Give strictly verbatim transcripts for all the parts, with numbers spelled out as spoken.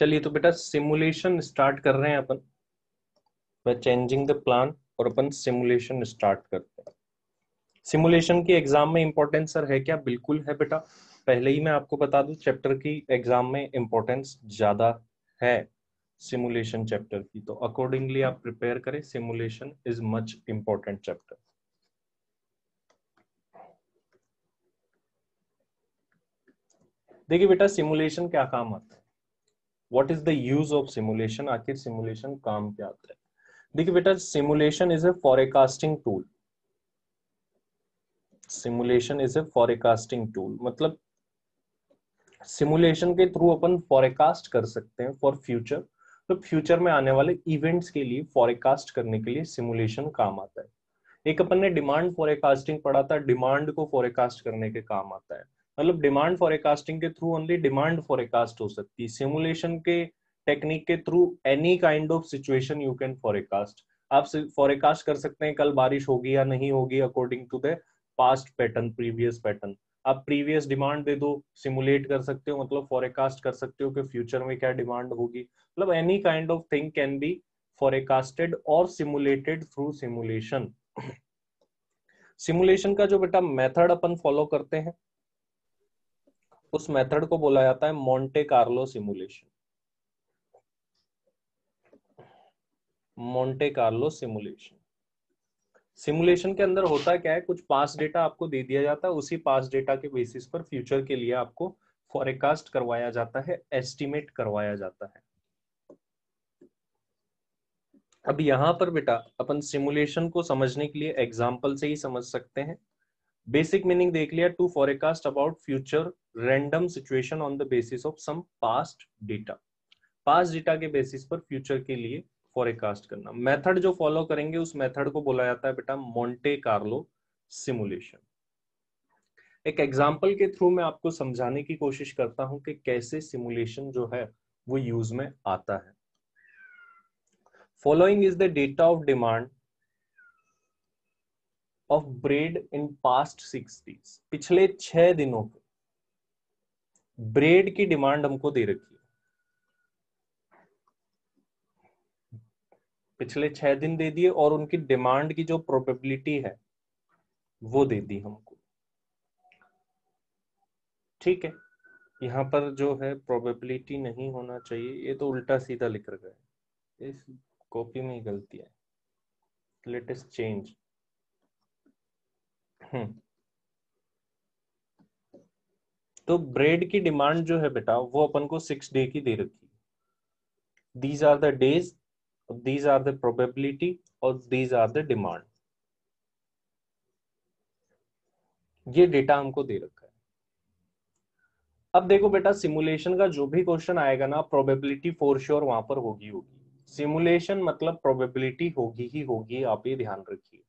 चलिए तो बेटा सिमुलेशन स्टार्ट कर रहे हैं अपन बाय चेंजिंग द प्लान और अपन सिमुलेशन स्टार्ट करते हैं। सिमुलेशन की एग्जाम में इंपॉर्टेंस सर है क्या? बिल्कुल है बेटा, पहले ही मैं आपको बता दूं चैप्टर की एग्जाम में इंपॉर्टेंस ज्यादा है सिमुलेशन चैप्टर की, तो अकॉर्डिंगली आप प्रिपेयर करें। Simulation is much important chapter. देखिए बेटा सिमुलेशन क्या काम आता है, what is the use of simulation, आखिर सिमुलेशन काम क्या आता है। देखिए बेटा simulation is a forecasting tool, simulation is a forecasting tool, मतलब सिमुलेशन के थ्रू अपन फॉरकास्ट कर सकते हैं फॉर फ्यूचर, तो फ्यूचर में आने वाले इवेंट्स के लिए फॉरकास्ट करने के लिए सिमुलेशन काम आता है। एक अपन ने डिमांड फॉरकास्टिंग पढ़ा था, डिमांड को फॉरकास्ट करने के काम आता है, मतलब डिमांड फॉरकास्टिंग के थ्रू ओनली डिमांड फॉरकास्ट हो सकती है। सिमुलेशन के टेक्निक के through any kind of situation you can forecast, आप फॉरकास्ट कर सकते हैं कल बारिश होगी या नहीं होगी according to the past pattern, previous pattern. आप प्रीवियस डिमांड दे दो, सिमुलेट कर सकते हो, मतलब फॉरकास्ट कर सकते हो कि फ्यूचर में क्या डिमांड होगी, मतलब any kind of thing can be forecasted और सिमुलेटेड थ्रू सिमुलेशन। सिमुलेशन का जो बेटा मेथड अपन फॉलो करते हैं उस मेथड को बोला जाता है Monte Carlo simulation, Monte Carlo simulation. Simulation के अंदर होता क्या है, कुछ पास डेटा आपको दे दिया जाता है, उसी पास डेटा के बेसिस पर फ्यूचर के लिए आपको फॉरकास्ट करवाया जाता है, एस्टिमेट करवाया जाता है। अब यहां पर बेटा अपन सिमुलेशन को समझने के लिए एग्जाम्पल से ही समझ सकते हैं। बेसिक मीनिंग देख लिया, to forecast about future random situation on the basis of some past data, past data के बेसिस पर फ्यूचर के लिए फॉरकास्ट करना। मेथड जो फॉलो करेंगे उस मेथड को बोला जाता है बेटा मोंटे कार्लो सिमुलेशन। एक एग्जांपल के थ्रू मैं आपको समझाने की कोशिश करता हूं कि कैसे सिमुलेशन जो है वो यूज में आता है। Following is the data of demand of bread in past six days, पिछले छह दिनों के ब्रेड की डिमांड हमको दे रखी है, पिछले छह दिन दे दिए और उनकी डिमांड की जो प्रोबेबिलिटी है वो दे दी हमको, ठीक है। यहां पर जो है प्रोबेबिलिटी नहीं होना चाहिए, ये तो उल्टा सीधा लिख रखा है, इस कॉपी में ही गलती है, लेटेस्ट चेंज। हम्म तो ब्रेड की डिमांड जो है बेटा वो अपन को सिक्स डे की दे रखी है, these are the days, these are the probability और दीज आर द डिमांड, ये डेटा हमको दे रखा है। अब देखो बेटा सिमुलेशन का जो भी क्वेश्चन आएगा ना, प्रोबेबिलिटी फॉर श्योर वहां पर होगी होगी, सिमुलेशन मतलब प्रोबेबिलिटी होगी ही होगी, आप ये ध्यान रखिए।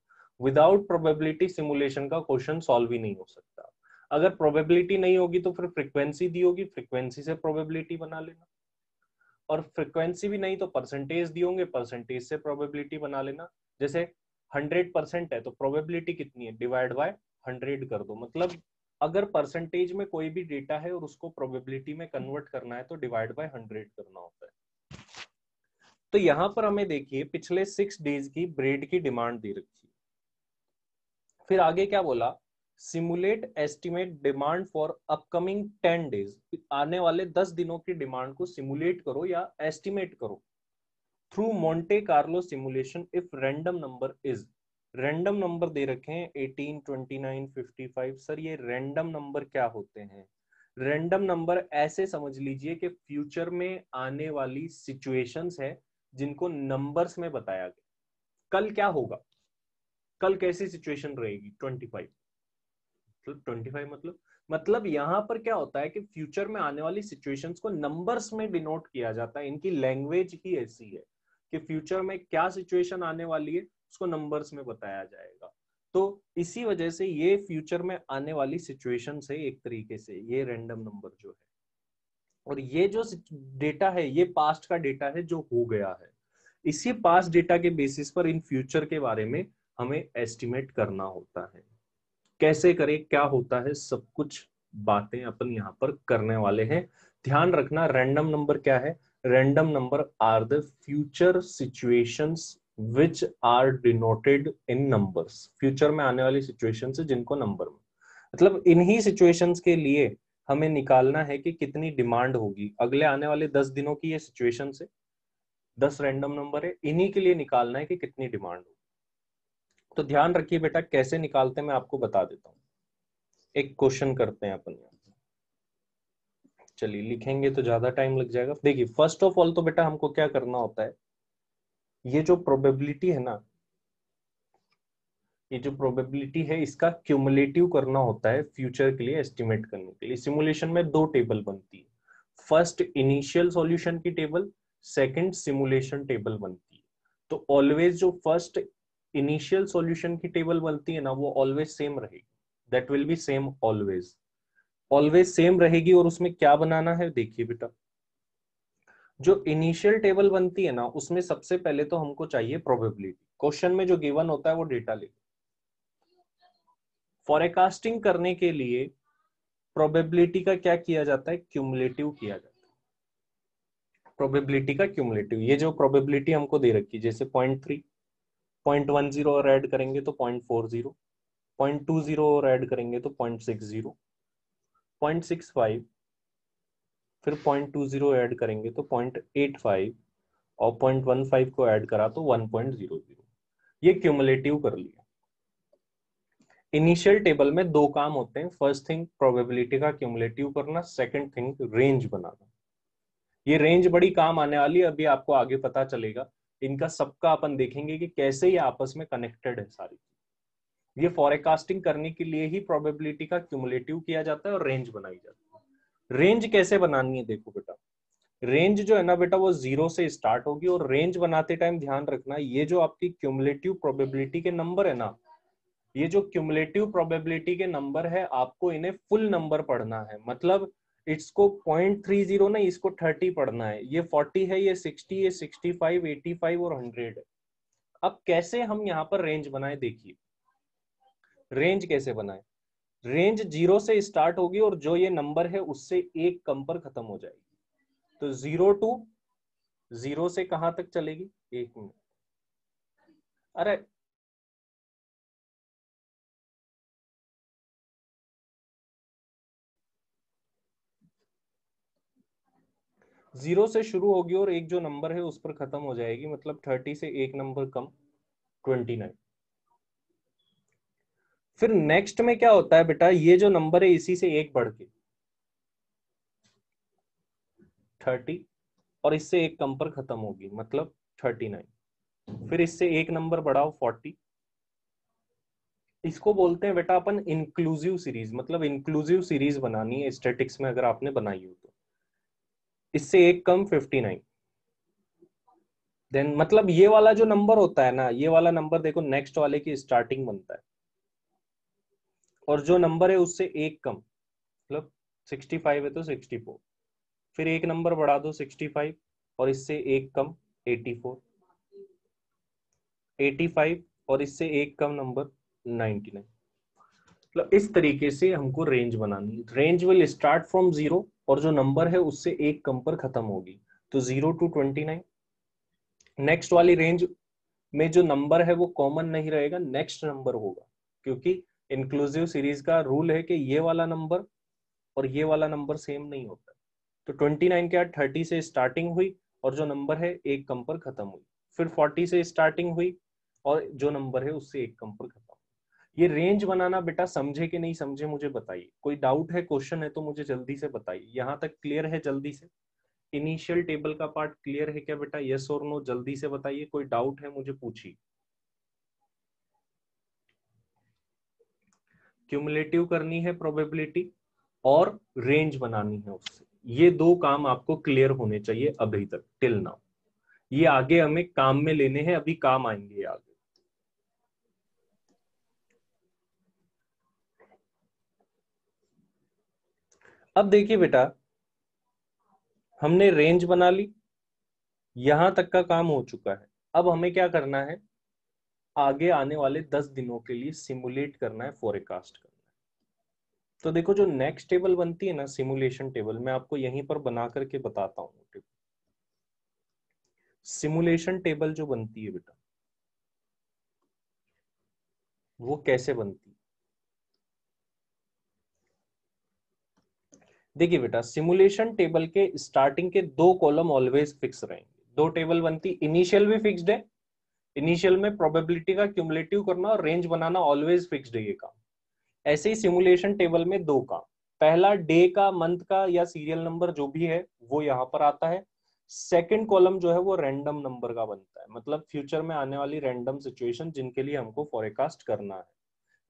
विदाउट प्रोबेबिलिटी सिमुलेशन का क्वेश्चन सॉल्व ही नहीं हो सकता। अगर प्रोबेबिलिटी नहीं होगी तो फिर फ्रीक्वेंसी दी होगी, फ्रीक्वेंसी से प्रोबेबिलिटी बना लेना, और फ्रीक्वेंसी भी नहीं तो परसेंटेज दिए होंगे, परसेंटेज से प्रोबेबिलिटी बना लेना। जैसे हंड्रेड परसेंट है तो प्रोबेबिलिटी कितनी है, डिवाइड बाय हंड्रेड कर दो, मतलब अगर परसेंटेज में कोई भी डेटा है और उसको प्रोबेबिलिटी में कन्वर्ट करना है तो डिवाइड बाय हंड्रेड करना होता है। तो यहाँ पर हमें देखिए पिछले सिक्स डेज की ब्रेड की डिमांड दे रखी है, फिर आगे क्या बोला, simulate estimate demand for upcoming ten days, आने वाले दस दिनों की डिमांड को सिमुलेट करो या एस्टिमेट करो through Monte Carlo simulation if random number is, random number दे रखे हैं अठारह, उनतीस, पचपन। सर ये रैंडम नंबर क्या होते हैं? रैंडम नंबर ऐसे समझ लीजिए कि फ्यूचर में आने वाली सिचुएशंस है जिनको नंबर्स में बताया गया, कल क्या होगा, कल कैसी सिचुएशन रहेगी, पच्चीस पच्चीस मतलब मतलब यहाँ पर क्या होता है कि फ्यूचर में आने वाली सिचुएशंस को नंबर्स में डिनोट किया जाता है, इनकी लैंग्वेज ही ऐसी है कि फ्यूचर में क्या सिचुएशन आने वाली है उसको नंबर्स में बताया जाएगा। तो इसी वजह से ये फ्यूचर में आने वाली सिचुएशन है एक तरीके से, ये रैंडम नंबर जो है, और ये जो डेटा है ये पास्ट का डेटा है जो हो गया है, इसी पास्ट डेटा के बेसिस पर इन फ्यूचर के बारे में हमें एस्टिमेट करना होता है। कैसे करें, क्या होता है, सब कुछ बातें अपन यहाँ पर करने वाले हैं। ध्यान रखना रैंडम नंबर क्या है, random number are the future situations which are denoted in numbers. future में आने वाली situations है जिनको number में, मतलब इन्हीं situations के लिए हमें निकालना है कि कितनी demand होगी अगले आने वाले दस दिनों की। ये situations है, दस random number है, इन्हीं के लिए निकालना है कि कितनी demand होगी। तो ध्यान रखिए बेटा कैसे निकालते हैं, मैं आपको बता देता हूँ। एक क्वेश्चन करते हैं अपन, चलिए लिखेंगे तो ज्यादा टाइम लग जाएगा। देखिए फर्स्ट ऑफ ऑल तो बेटा हमको क्या करना होता है, ये जो प्रोबेबिलिटी है ना, ये जो प्रोबेबिलिटी है इसका क्यूमुलेटिव करना होता है फ्यूचर के लिए एस्टिमेट करने के लिए। सिमुलेशन में दो टेबल बनती है, फर्स्ट इनिशियल सॉल्यूशन की टेबल, सेकंड सिमुलेशन टेबल बनती है। तो ऑलवेज जो फर्स्ट इनिशियल सॉल्यूशन की टेबल बनती है ना वो ऑलवेज सेम रहेगी, that will be same always, always same रहेगी। और उसमें क्या बनाना है, देखिए बेटा जो इनिशियल टेबल बनती है ना उसमें सबसे पहले तो हमको चाहिए प्रोबेबिलिटी। क्वेश्चन में जो गिवन होता है वो डेटा ले, फॉरकास्टिंग करने के लिए प्रोबेबिलिटी का क्या किया जाता है, क्यूमुलेटिव किया जाता है, प्रोबेबिलिटी का क्यूमुलेटिव। ये जो प्रोबेबिलिटी हमको दे रखी है जैसे point three point one zero और एड करेंगे तो point four zero, point two zero और एड करेंगे तो point six zero, point six five, फिर पॉइंट टू जीरो ऐड करेंगे तो पॉइंट एट फाइव और पॉइंट वन फाइव को ऐड करा तो वन पॉइंट जीरो जीरो। ये क्यूमुलेटिव कर लिया। इनिशियल टेबल में दो काम होते हैं, फर्स्ट थिंग प्रोबेबिलिटी का क्यूमुलेटिव करना, सेकंड थिंग रेंज बनाना। ये रेंज बड़ी काम आने वाली है, अभी आपको आगे पता चलेगा। इनका सबका अपन देखेंगे कि कैसे ये आपस में कनेक्टेड है सारी। ये फॉरकास्टिंग करने के लिए ही प्रोबेबिलिटी का क्यूमुलेटिव किया जाता है और रेंज बनाई जाती है। रेंज कैसे बनानी है, देखो बेटा रेंज जो है ना बेटा वो जीरो से स्टार्ट होगी। और रेंज बनाते टाइम ध्यान रखना ये जो आपकी क्यूमुलेटिव प्रोबेबिलिटी के नंबर है ना, ये जो क्यूमुलेटिव प्रोबेबिलिटी के नंबर है आपको इन्हें फुल नंबर पढ़ना है। मतलब इसको पॉइंट थ्री जीरो ना, इसको थर्टी पढ़ना है, ये फोर्टी है, ये सिक्सटी, ये सिक्सटी फाइव, एटी फाइव और हंड्रेड है। अब कैसे हम यहाँ पर रेंज बनाए, देखिए रेंज कैसे बनाए। रेंज जीरो से स्टार्ट होगी और जो ये नंबर है उससे एक कम पर खत्म हो जाएगी। तो जीरो टू जीरो से कहां तक चलेगी, एक मिनट, अरे जीरो से शुरू होगी और एक जो नंबर है उस पर खत्म हो जाएगी, मतलब थर्टी से एक नंबर कम, ट्वेंटी नाइन। फिर नेक्स्ट में क्या होता है बेटा, ये जो नंबर है इसी से एक बढ़ के थर्टी और इससे एक कम पर खत्म होगी, मतलब थर्टी नाइन। फिर इससे एक नंबर बढ़ाओ फोर्टी। इसको बोलते हैं बेटा अपन इंक्लूसिव सीरीज, मतलब इंक्लूसिव सीरीज बनानी है स्टैटिक्स में अगर आपने बनाई हो तो। इससे एक कम फिफ्टी नाइन। देन मतलब ये वाला जो नंबर होता है ना, ये वाला नंबर देखो नेक्स्ट वाले की स्टार्टिंग बनता है और जो नंबर है उससे एक कम, मतलब सिक्सटी फाइव है तो सिक्सटी फोर। फिर एक नंबर बढ़ा दो सिक्सटी फाइव और इससे एक कम एटी फोर, एटी फाइव और इससे एक कम नंबर नाइंटी नाइन। मतलब इस तरीके से हमको रेंज बनानी है। Range will start from zero और जो नंबर है उससे एक कम पर खत्म होगी, तो zero to twenty nine. Next वाली रेंज में जो नंबर है वो कॉमन नहीं रहेगा, नेक्स्ट नंबर होगा, क्योंकि इंक्लूसिव सीरीज का रूल है कि ये वाला नंबर और ये वाला नंबर सेम नहीं होता। तो ट्वेंटी नाइन क्या थर्टी से स्टार्टिंग हुई और जो नंबर है एक कम पर खत्म हुई, फिर फोर्टी से स्टार्टिंग हुई और जो नंबर है उससे एक कम पर खत्म हुई। ये रेंज बनाना बेटा समझे कि नहीं समझे मुझे बताइए, कोई डाउट है, क्वेश्चन है तो मुझे जल्दी से बताइए। यहाँ तक क्लियर है जल्दी से, इनिशियल टेबल का पार्ट क्लियर है क्या बेटा, यस और नो जल्दी से बताइए। कोई डाउट है मुझे पूछिए। क्यूमुलेटिव करनी है प्रोबेबिलिटी और रेंज बनानी है उससे, ये दो काम आपको क्लियर होने चाहिए अभी तक, टिल नाउ। ये आगे हमें काम में लेने हैं, अभी काम आएंगे आगे। अब देखिए बेटा हमने रेंज बना ली, यहां तक का काम हो चुका है। अब हमें क्या करना है, आगे आने वाले दस दिनों के लिए सिमुलेट करना है, फोरकास्ट करना है। तो देखो जो नेक्स्ट टेबल बनती है ना सिमुलेशन टेबल, मैं आपको यहीं पर बना करके बताता हूँ। सिमुलेशन टेबल जो बनती है बेटा वो कैसे बनती है? देखिए बेटा, सिमुलेशन टेबल के स्टार्टिंग के दो कॉलम ऑलवेज फिक्स रहेंगे, दो टेबल बनती। इनिशियल भी फिक्स्ड है, इनिशियल में प्रोबेबिलिटी का क्यूमुलेटिव करना और रेंज बनाना ऑलवेज फिक्स्ड है ये काम। ऐसे ही सिमुलेशन टेबल में दो काम, पहला डे का, मंथ का या सीरियल नंबर जो भी है वो यहाँ पर आता है। सेकंड कॉलम जो है वो रैंडम नंबर का बनता है, मतलब फ्यूचर में आने वाली रैंडम सिचुएशन जिनके लिए हमको फॉरकास्ट करना है।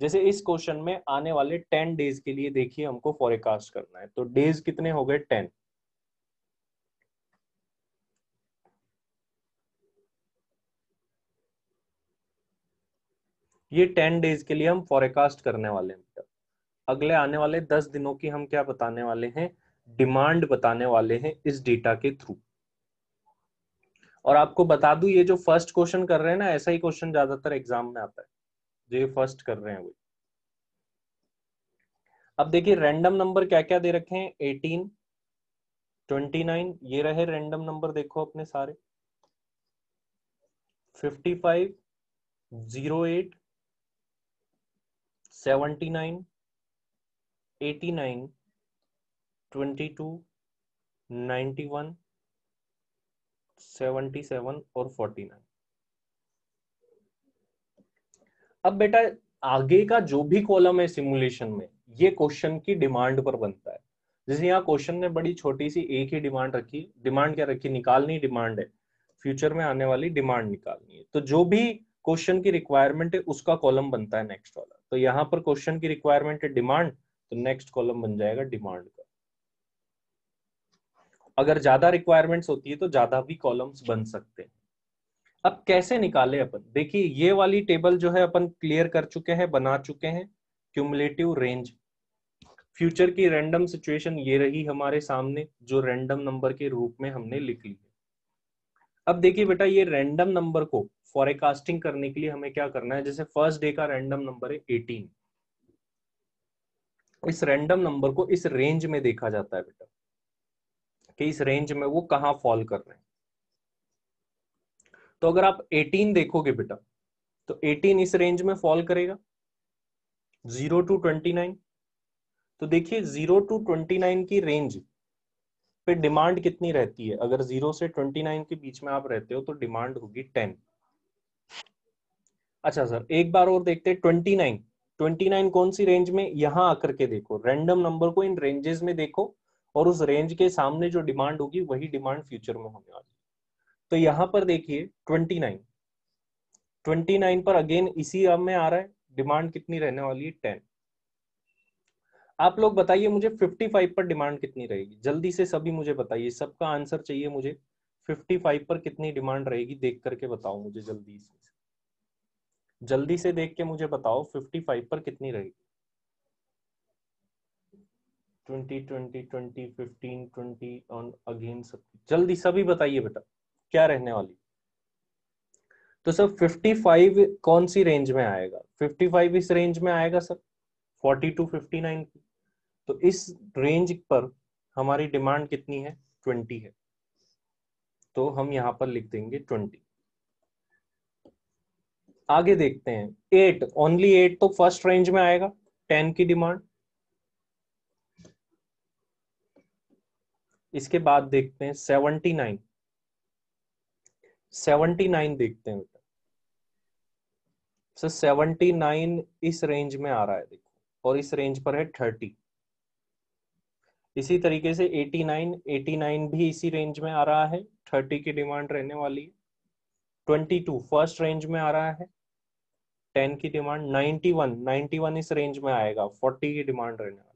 जैसे इस क्वेश्चन में आने वाले टेन डेज के लिए देखिए हमको फॉरकास्ट करना है, तो डेज कितने हो गए टेन। ये टेन डेज के लिए हम फॉरकास्ट करने वाले हैं। अगले आने वाले दस दिनों की हम क्या बताने वाले हैं? डिमांड बताने वाले हैं इस डेटा के थ्रू। और आपको बता दूं, ये जो फर्स्ट क्वेश्चन कर रहे हैं ना, ऐसा ही क्वेश्चन ज्यादातर एग्जाम में आता है जो ये फर्स्ट कर रहे हैं वो। अब देखिए रैंडम नंबर क्या क्या दे रखे हैं, एटीन, ट्वेंटी नाइन, ये रहे रैंडम नंबर देखो अपने सारे, fifty five, zero eight, seventy nine, eighty nine, twenty two, ninety one, seventy seven और फोर्टी नाइन। अब बेटा आगे का जो भी कॉलम है सिमुलेशन में ये क्वेश्चन की डिमांड पर बनता है। जैसे यहाँ क्वेश्चन ने बड़ी छोटी सी एक ही डिमांड रखी, डिमांड क्या रखी? निकालनी डिमांड है, फ्यूचर में आने वाली डिमांड निकालनी है। तो जो भी क्वेश्चन की रिक्वायरमेंट है उसका कॉलम बनता है नेक्स्ट वाला। तो यहाँ पर क्वेश्चन की रिक्वायरमेंट है डिमांड, तो नेक्स्ट कॉलम बन जाएगा डिमांड का। अगर ज्यादा रिक्वायरमेंट्स होती है तो ज्यादा भी कॉलम्स बन सकते हैं। अब कैसे निकाले अपन? देखिए ये वाली टेबल जो है अपन क्लियर कर चुके हैं, बना चुके हैं। क्यूमुलेटिव रेंज, फ्यूचर की रैंडम सिचुएशन ये रही हमारे सामने जो रैंडम नंबर के रूप में हमने लिख ली है। अब देखिए बेटा ये रैंडम नंबर को फॉरकास्टिंग करने के लिए हमें क्या करना है। जैसे फर्स्ट डे का रैंडम नंबर है एटीन, इस रैंडम नंबर को इस रेंज में देखा जाता है बेटा कि इस रेंज में वो कहाँ फॉल कर रहे हैं। तो अगर आप एटीन देखोगे बेटा तो एटीन इस रेंज में फॉल करेगा, जीरो टू ट्वेंटी नाइन। तो देखिए जीरो टू ट्वेंटी नाइन की रेंज पे डिमांड कितनी रहती है? अगर जीरो से ट्वेंटी नाइन के बीच में आप रहते हो तो डिमांड होगी टेन। अच्छा सर एक बार और देखते हैं, ट्वेंटी नाइन उनतीस कौन सी रेंज में? यहां आकर के देखो रैंडम नंबर को इन रेंजेस में देखो और उस रेंज के सामने जो डिमांड होगी वही डिमांड फ्यूचर में होने वाली। तो यहां पर देखिए उनतीस, उनतीस पर अगेन इसी अब में आ रहा है, डिमांड कितनी रहने वाली है? टेन। आप लोग बताइए मुझे पचपन पर डिमांड कितनी रहेगी? जल्दी से सभी मुझे बताइए, सबका आंसर चाहिए मुझे। पचपन पर कितनी डिमांड रहेगी देख करके बताओ मुझे, जल्दी से जल्दी से देख के मुझे बताओ पचपन पर कितनी रहेगी। बीस, बीस, बीस, पंद्रह, ऑन अगेन सब जल्दी सभी बताइए बेटा क्या रहने वाली। तो सर पचपन कौन सी रेंज में आएगा? पचपन इस रेंज में आएगा सर चालीस टू उनसठ की। तो इस रेंज पर हमारी डिमांड कितनी है? बीस है, तो हम यहाँ पर लिख देंगे बीस। आगे देखते हैं, एट, ओनली एट तो फर्स्ट रेंज में आएगा, टेन की डिमांड। इसके बाद देखते हैं सेवेंटी नाइन, सेवेंटी नाइन देखते हैं बेटा। सर सेवेंटी नाइन इस रेंज में आ रहा है देखो और इस रेंज पर है थर्टी। इसी तरीके से एटी नाइन, एटी नाइन भी इसी रेंज में आ रहा है, थर्टी की डिमांड रहने वाली है। ट्वेंटी टू फर्स्ट रेंज में आ रहा है, टेन की demand. Ninety one, ninety one इस रेंज में आएगा, चालीस की डिमांड रहने वाली।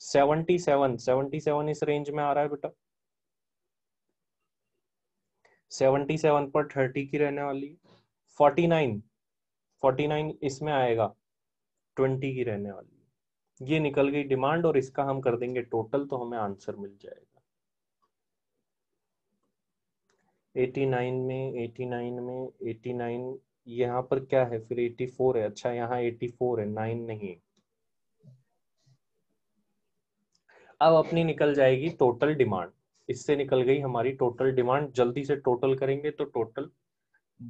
सतहत्तर, सतहत्तर इस रेंज में आ रहा है बेटा, सतहत्तर पर तीस की रहने वाली। उनचास, उनचास इसमें आएगा, बीस की रहने वाली। ये निकल गई डिमांड और इसका हम कर देंगे टोटल तो हमें आंसर मिल जाएगा। एटी नाइन में, एटी नाइन में, एटी नाइन यहाँ पर क्या है फिर? चौरासी है, अच्छा यहाँ चौरासी है, नाइन नहीं है। अब अपनी निकल जाएगी टोटल डिमांड। इससे निकल गई हमारी टोटल डिमांड। जल्दी से टोटल करेंगे तो टोटल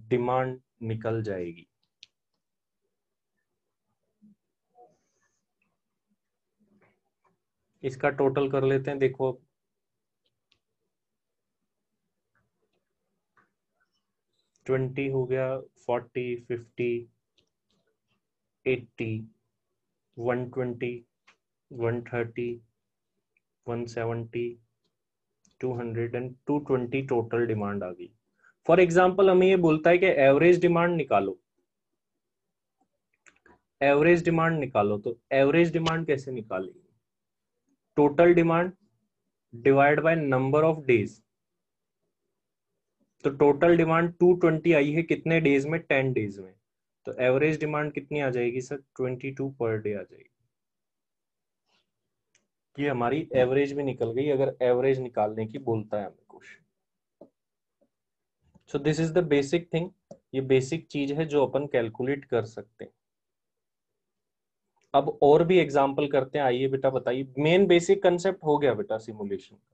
डिमांड निकल जाएगी। इसका टोटल कर लेते हैं। देखो अब ट्वेंटी हो गया, forty, fifty, eighty, one twenty, one thirty, one seventy, two hundred and two twenty total demand आ गई। फॉर एग्जाम्पल हमें ये बोलता है कि एवरेज डिमांड निकालो, एवरेज डिमांड निकालो। तो एवरेज डिमांड कैसे निकालेंगे? Total demand divide by number of days. तो टोटल डिमांड टू ट्वेंटी आई है कितने डेज में? टेन डेज में। तो एवरेज डिमांड कितनी आ जाएगी सर? बाईस पर डे आ जाएगी। ये हमारी एवरेज भी निकल गई, अगर एवरेज निकालने की बोलता है हमें कुछ। So this is the basic thing, ये बेसिक चीज है जो अपन कैलकुलेट कर सकते हैं। अब और भी एग्जाम्पल करते हैं। आइए बेटा बताइए, मेन बेसिक कंसेप्ट हो गया बेटा सिमुलेशन का।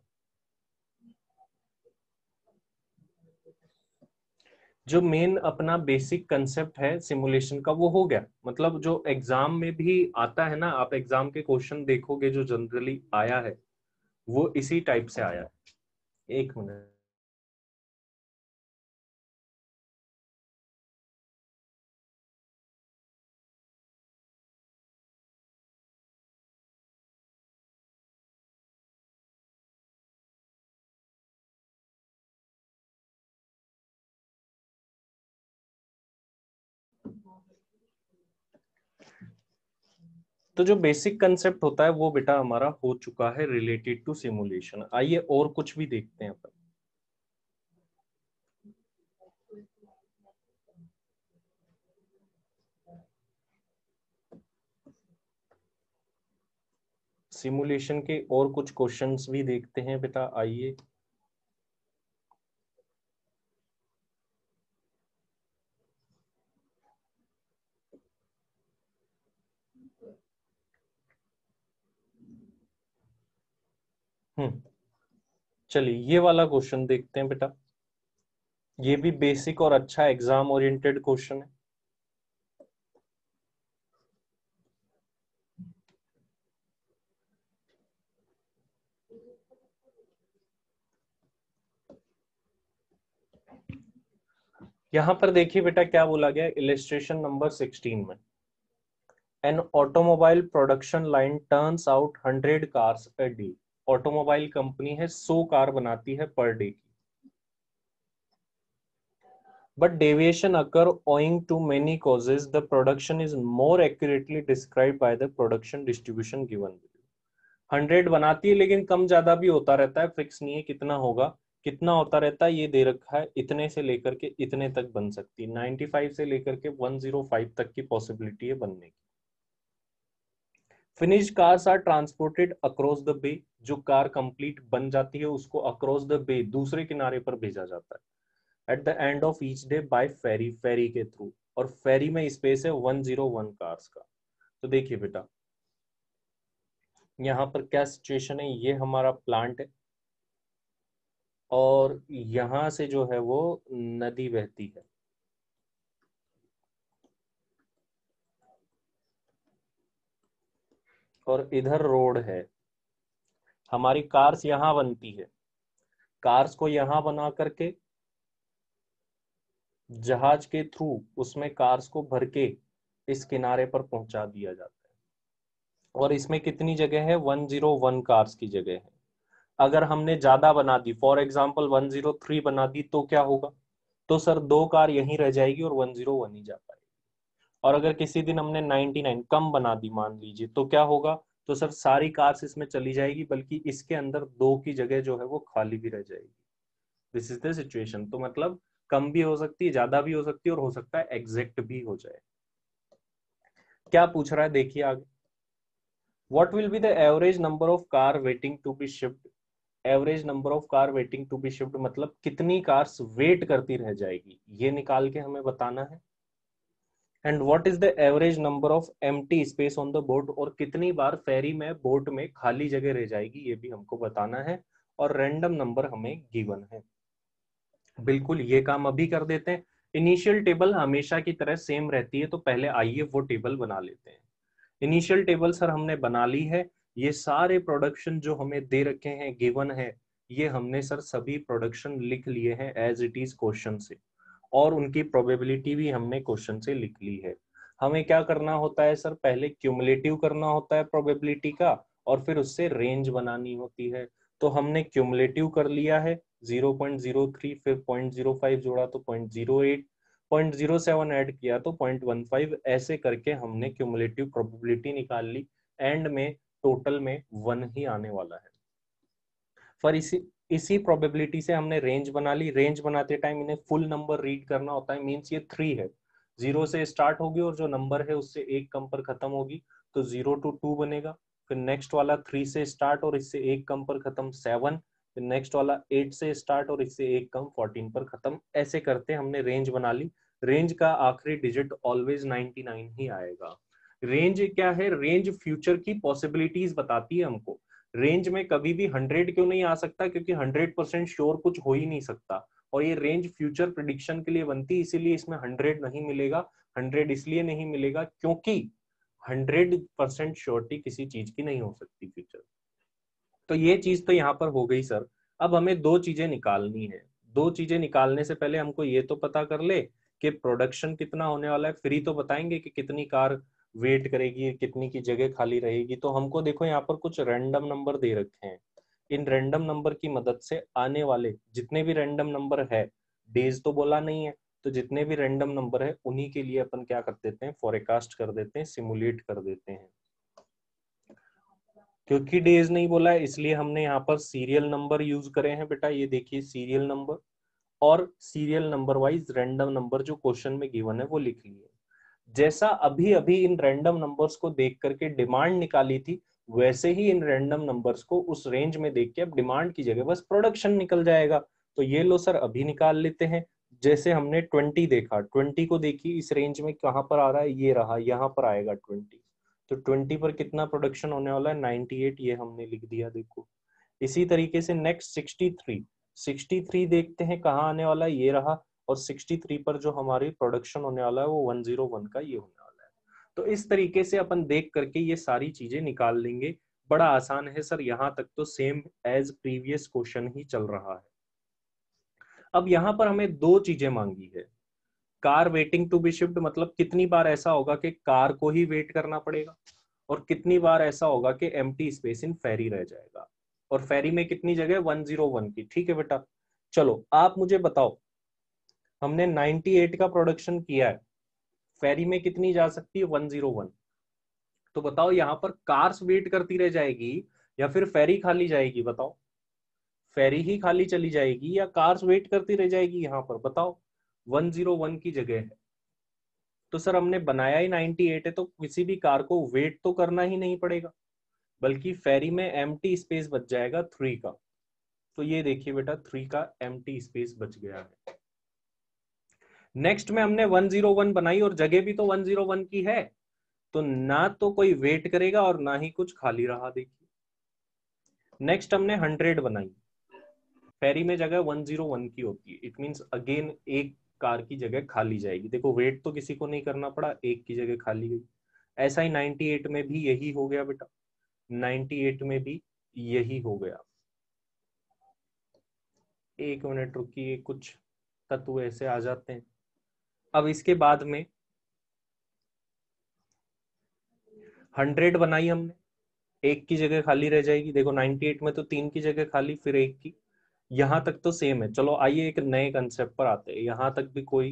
जो मेन अपना बेसिक कंसेप्ट है सिमुलेशन का वो हो गया, मतलब जो एग्जाम में भी आता है ना, आप एग्जाम के क्वेश्चन देखोगे जो जनरली आया है वो इसी टाइप से आया है। एक मिनट, तो जो बेसिक कंसेप्ट होता है वो बेटा हमारा हो चुका है रिलेटेड टू सिमुलेशन। आइए और कुछ भी देखते हैं अपन। सिमुलेशन के और कुछ क्वेश्चंस भी देखते हैं बेटा। आइए चलिए ये वाला क्वेश्चन देखते हैं बेटा। ये भी बेसिक और अच्छा एग्जाम ओरिएंटेड क्वेश्चन है। यहां पर देखिए बेटा क्या बोला गया, इलस्ट्रेशन नंबर सोलह में, an automobile production line turns out hundred cars a day. Automobile company है, सौ कार बनाती है पर डे की। But deviation occur owing to many causes, the production is more accurately describe by the production distribution given. Hundred बनाती है लेकिन कम ज्यादा भी होता रहता है, फिक्स नहीं है कितना होगा, कितना होता रहता है ये दे रखा है, इतने से लेकर के इतने तक बन सकती है। नाइनटी फाइव से लेकर के वन जीरो फाइव तक की पॉसिबिलिटी है बनने की। Finished cars are transported across the bay, जो कार कंप्लीट बन जाती है उसको अक्रॉस द बे दूसरे किनारे पर भेजा जाता है। At the end of each day by ferry, ferry के थ्रू, और फेरी में स्पेस है वन जीरो वन कार्स का। तो देखिए बेटा यहाँ पर क्या सिचुएशन है, ये हमारा प्लांट है और यहाँ से जो है वो नदी बहती है। और इधर रोड है, हमारी कार्स यहां बनती है। कार्स को यहां बना करके जहाज के थ्रू उसमें कार्स को भर के इस किनारे पर पहुंचा दिया जाता है। और इसमें कितनी जगह है? वन जीरो वन कार्स की जगह है। अगर हमने ज्यादा बना दी, for example one zero three बना दी तो क्या होगा? तो सर दो कार यहीं रह जाएगी और वन जीरो वन ही जा पाएगी। और अगर किसी दिन हमने निन्यानवे कम बना दी मान लीजिए तो क्या होगा? तो सर सारी कार्स इसमें चली जाएगी, बल्कि इसके अंदर दो की जगह जो है वो खाली भी रह जाएगी। This is the situation. तो मतलब कम भी हो सकती है, ज्यादा भी हो सकती है, और हो सकता है एग्जैक्ट भी हो जाए। क्या पूछ रहा है देखिए आगे, what will be the average number of car waiting to be shift. Average number of car waiting to be shift मतलब कितनी कार्स वेट करती रह जाएगी ये निकाल के हमें बताना है। And what is the average number of empty space on the boat, और कितनी बार फेरी में, बोट में खाली जगह रह जाएगी ये भी हमको बताना है। और रैंडम नंबर हमें गिवन है। बिल्कुल ये काम अभी कर देते हैं। इनिशियल टेबल हमेशा की तरह सेम रहती है, तो पहले आइए वो टेबल बना लेते हैं। इनिशियल टेबल सर हमने बना ली है। ये सारे प्रोडक्शन जो हमें दे रखे हैं, गिवन है, ये हमने सर सभी प्रोडक्शन लिख लिए हैं एज इट इज क्वेश्चन से, और उनकी प्रोबेबिलिटी भी हमने क्वेश्चन से लिख ली है। हमें क्या करना होता है सर, पहले क्यूमुलेटिव करना होता है प्रोबेबिलिटी का, और फिर उससे रेंज बनानी होती है। तो हमने क्यूमुलेटिव कर लिया है ज़ीरो पॉइंट ज़ीरो थ्री, फिर ज़ीरो पॉइंट ज़ीरो फाइव जोड़ा तो zero point zero eight, zero point zero seven add किया तो ज़ीरो पॉइंट वन फाइव, ऐसे करके हमने क्यूमुलेटिव प्रोबेबिलिटी निकाल ली। एंड में टोटल में वन ही आने वाला है। फिर इसी इसी प्रोबेबिलिटी से हमने रेंज बना ली। रेंज बनाते टाइम इन्हें फुल नंबर रीड करना होता है, मीन्स ये थ्री है, जीरो से स्टार्ट होगी और जो नंबर है उससे एक कम पर खत्म होगी, तो जीरो टू टू बनेगा। फिर नेक्स्ट वाला थ्री से स्टार्ट और इससे एक कम पर खत्म सेवन, फिर नेक्स्ट वाला एट से स्टार्ट और इससे एक कम फोर्टीन पर खत्म, ऐसे करते हमने रेंज बना ली। रेंज का आखिरी डिजिट ऑलवेज नाइन्टी नाइन ही आएगा। रेंज क्या है, रेंज फ्यूचर की पॉसिबिलिटीज बताती है हमको। रेंज में कभी भी हंड्रेड क्यों नहीं आ सकता, क्योंकि हंड्रेड परसेंट श्योर कुछ हो ही नहीं सकता, और ये रेंज फ्यूचर प्रेडिक्शन के लिए बनती है, इसीलिए इसमें हंड्रेड नहीं मिलेगा। हंड्रेड इसलिए नहीं मिलेगा क्योंकि हंड्रेड परसेंट श्योरिटी किसी चीज की नहीं हो सकती फ्यूचर। तो ये चीज तो यहाँ पर हो गई सर। अब हमें दो चीजें निकालनी है। दो चीजें निकालने से पहले हमको ये तो पता कर ले कि प्रोडक्शन कितना होने वाला है, फिर ही तो बताएंगे कि कितनी कार वेट करेगी, कितनी की जगह खाली रहेगी। तो हमको देखो यहाँ पर कुछ रैंडम नंबर दे रखे हैं। इन रैंडम नंबर की मदद से आने वाले जितने भी रैंडम नंबर है, डेज तो बोला नहीं है, तो जितने भी रैंडम नंबर है उन्हीं के लिए अपन क्या कर देते हैं, फॉरकास्ट कर देते हैं, सिमुलेट कर देते हैं। क्योंकि डेज नहीं बोला है इसलिए हमने यहाँ पर सीरियल नंबर यूज करे हैं। बेटा ये देखिए सीरियल नंबर, और serial number wise random number जो क्वेश्चन में गिवन है वो लिख लिए। जैसा अभी अभी इन रैंडम नंबर्स को देख करके डिमांड निकाली थी, वैसे ही इन रैंडम नंबर्स को उस रेंज में देख के अब डिमांड की जगह बस प्रोडक्शन निकल जाएगा। तो ये लो सर अभी निकाल लेते हैं। जैसे हमने ट्वेंटी देखा, ट्वेंटी को देखिए इस रेंज में कहाँ पर आ रहा है, ये रहा, यहाँ पर आएगा ट्वेंटी। तो ट्वेंटी पर कितना प्रोडक्शन होने वाला है, नाइन्टी एट, ये हमने लिख दिया देखो। इसी तरीके से next sixty three sixty three देखते हैं कहाँ आने वाला है, ये रहा, और सिक्सटी थ्री पर जो हमारी प्रोडक्शन होने वाला है वो वन ज़ीरो वन का ये होने वाला है। तो इस तरीके से अपन देख करके ये सारी चीजें निकाल लेंगे। बड़ा आसान है सर, यहाँ तक तो सेम एज प्रीवियस क्वेश्चन ही चल रहा है। अब यहाँ पर हमें दो चीजें मांगी है। Car waiting to be shift, मतलब कितनी बार ऐसा होगा कि कार को ही वेट करना पड़ेगा, और कितनी बार ऐसा होगा कि एम्प्टी स्पेस इन फेरी रह जाएगा, और फेरी में कितनी जगह, वन ज़ीरो वन की। ठीक है बेटा, चलो आप मुझे बताओ, हमने नाइन्टी एट का प्रोडक्शन किया है, फेरी में कितनी जा सकती है, वन ज़ीरो वन। तो बताओ यहाँ पर कार्स वेट करती रह जाएगी या फिर फेरी खाली जाएगी, बताओ। फेरी ही खाली चली जाएगी या कार्स वेट करती रह जाएगी, यहाँ पर बताओ। वन ज़ीरो वन की जगह है, तो सर हमने बनाया ही नाइन्टी एट है, तो किसी भी कार को वेट तो करना ही नहीं पड़ेगा, बल्कि फेरी में एम्प्टी स्पेस बच जाएगा थ्री का। तो ये देखिए बेटा थ्री का एम्प्टी स्पेस बच गया है। नेक्स्ट में हमने वन ज़ीरो वन बनाई और जगह भी तो वन ज़ीरो वन की है, तो ना तो कोई वेट करेगा और ना ही कुछ खाली रहा। देखिए नेक्स्ट हमने हंड्रेड बनाई, फेरी में जगह वन ज़ीरो वन की होती है, इट मींस अगेन एक कार की जगह खाली जाएगी। देखो वेट तो किसी को नहीं करना पड़ा, एक की जगह खाली गई। ऐसा ही नाइन्टी एट में भी यही हो गया बेटा, नाइन्टी एट में भी यही हो गया। एक मिनट रुकिए, कुछ तत्व ऐसे आ जाते हैं। अब इसके बाद में हंड्रेड बनाई हमने, एक की जगह खाली रह जाएगी। देखो नाइन्टी एट में तो तीन की जगह खाली, फिर एक की। यहां तक तो सेम है। चलो आइए एक नए कंसेप्ट पर आते हैं, यहां तक भी कोई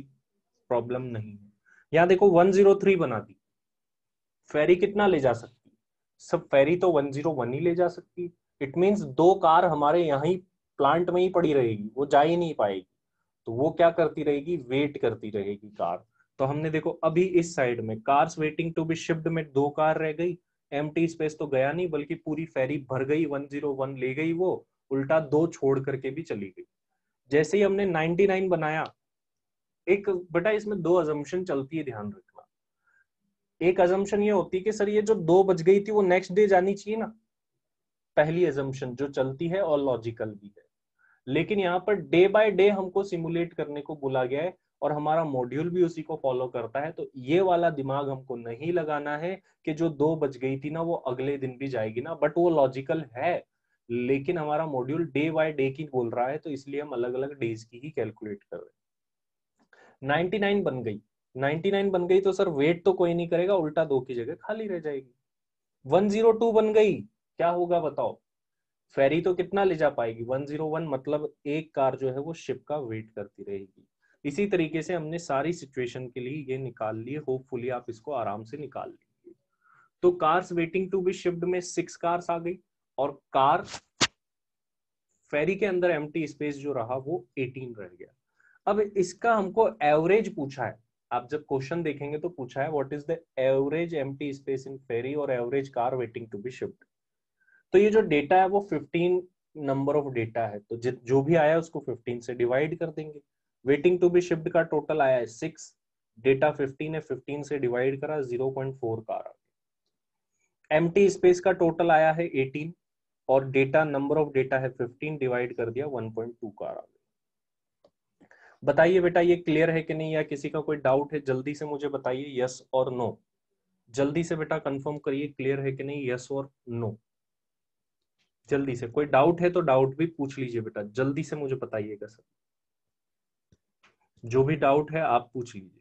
प्रॉब्लम नहीं है। यहां देखो वन ज़ीरो थ्री बना दी, फेरी कितना ले जा सकती, सब फेरी तो वन ज़ीरो वन ही ले जा सकती। इट मींस दो कार हमारे यहीं प्लांट में ही पड़ी रहेगी, वो जा ही नहीं पाएगी। तो वो क्या करती रहेगी, वेट करती रहेगी कार। तो हमने देखो अभी इस साइड में cars waiting to be shift में दो कार रह गई, एम्प्टी स्पेस तो गया नहीं, बल्कि पूरी फेरी भर गई, वन ज़ीरो वन ले गई, वो उल्टा दो छोड़ करके भी चली गई। जैसे ही हमने नाइन्टी नाइन बनाया, एक बेटा इसमें दो अजम्पशन चलती है, ध्यान रखना। एक अजम्पशन ये होती है कि सर ये जो दो बच गई थी वो नेक्स्ट डे जानी चाहिए ना, पहली assumption जो चलती है और लॉजिकल भी है, लेकिन यहाँ पर डे बाय डे हमको सिमुलेट करने को बोला गया है और हमारा मॉड्यूल भी उसी को फॉलो करता है। तो ये वाला दिमाग हमको नहीं लगाना है कि जो दो बज गई थी ना वो अगले दिन भी जाएगी ना, बट वो लॉजिकल है, लेकिन हमारा मॉड्यूल डे बाय डे की बोल रहा है तो इसलिए हम अलग अलग डेज की ही कैलकुलेट कर रहे हैं। निन्यानवे बन गई, निन्यानवे बन गई तो सर वेट तो कोई नहीं करेगा, उल्टा दो की जगह खाली रह जाएगी। एक सौ दो बन गई, क्या होगा बताओ? फेरी तो कितना ले जा पाएगी? एक सौ एक, मतलब एक कार जो है वो शिप का वेट करती रहेगी। इसी तरीके से हमने सारी सिचुएशन के लिए ये निकाल लिए, होपफुली आप इसको आराम से निकाल लीजिए। तो cars waiting to be shipped में सिक्स कार्स आ गई और कार फेरी के अंदर एम्प्टी स्पेस जो रहा वो अठारह रह गया। अब इसका हमको एवरेज पूछा है, आप जब क्वेश्चन देखेंगे तो पूछा है what is the average empty space in ferry और average car waiting to be shipped. तो ये जो डेटा है वो पंद्रह नंबर ऑफ डेटा है, तो जो भी आया उसको पंद्रह से डिवाइड कर देंगे। वेटिंग टू बी शिप्ड का टोटल आया है सिक्स, डेटा पंद्रह है, पंद्रह से डिवाइड करा ज़ीरो पॉइंट फ़ोर कार आ गई। एम्प्टी स्पेस का टोटल आया है अठारह और डेटा नंबर ऑफ डेटा है पंद्रह, डिवाइड कर दिया वन पॉइंट टू कार आ गई। बताइए बेटा ये क्लियर है कि नहीं, या किसी का कोई डाउट है जल्दी से मुझे बताइए, यस और नो। जल्दी से बेटा कंफर्म करिए क्लियर है कि नहीं, यस और नो। जल्दी से कोई डाउट है तो डाउट भी पूछ लीजिए बेटा, जल्दी से मुझे बताइएगा सर, जो भी डाउट है आप पूछ लीजिए।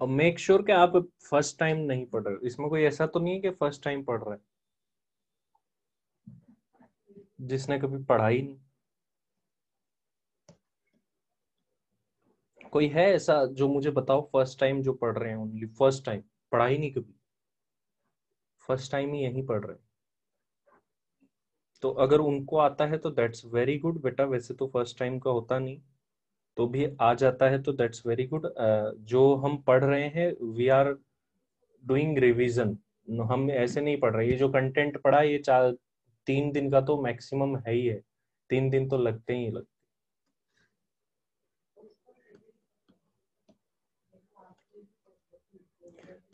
और मेक श्योर कि आप फर्स्ट टाइम नहीं पढ़ रहे, इसमें कोई ऐसा तो नहीं है कि फर्स्ट टाइम पढ़ रहे जिसने कभी पढ़ा ही नहीं। कोई है ऐसा जो मुझे बताओ फर्स्ट टाइम जो पढ़ रहे हैं, ओनली फर्स्ट टाइम, पढ़ा ही नहीं कभी, फर्स्ट टाइम ही यहीं पढ़ रहे हैं? तो अगर उनको आता है तो दैट्स वेरी गुड बेटा, वैसे तो फर्स्ट टाइम का होता नहीं, तो भी आ जाता है तो दैट्स वेरी गुड। जो हम पढ़ रहे हैं वी आर डूइंग रिविजन, हम ऐसे नहीं पढ़ रहे, ये जो कंटेंट पढ़ा ये चार तीन दिन का तो मैक्सिमम है ही है, तीन दिन तो लगते ही लगते।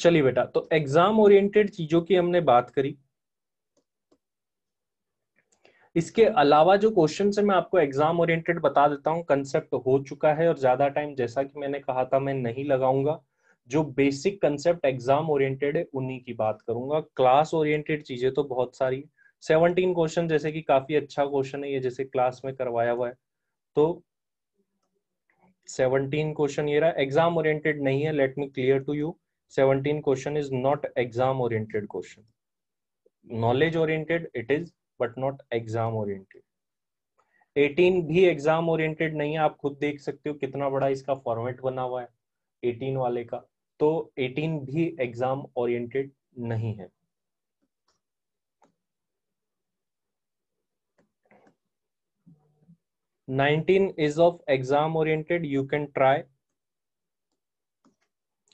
चलिए बेटा, तो एग्जाम ओरिएंटेड चीजों की हमने बात करी। इसके अलावा जो क्वेश्चन से मैं आपको एग्जाम ओरिएंटेड बता देता हूँ, कंसेप्ट हो चुका है और ज्यादा टाइम जैसा कि मैंने कहा था मैं नहीं लगाऊंगा, जो बेसिक कंसेप्ट एग्जाम ओरिएंटेड है उन्हीं की बात करूंगा। क्लास ओरिएंटेड चीजें तो बहुत सारी है, सेवनटीन क्वेश्चन जैसे कि काफी अच्छा क्वेश्चन है ये, जैसे क्लास में करवाया हुआ है, तो सेवनटीन क्वेश्चन ये रहा। एग्जाम ओरिएंटेड नहीं है, let me clear to you, seventeen question is not exam oriented question, knowledge oriented it is but not exam oriented. अठारह भी एग्जाम ओरिएंटेड नहीं है, आप खुद देख सकते हो कितना बड़ा इसका फॉर्मेट बना हुआ है अठारह वाले का, तो अठारह भी एग्जाम ओरिएंटेड नहीं है। Nineteen is of exam oriented, you can try,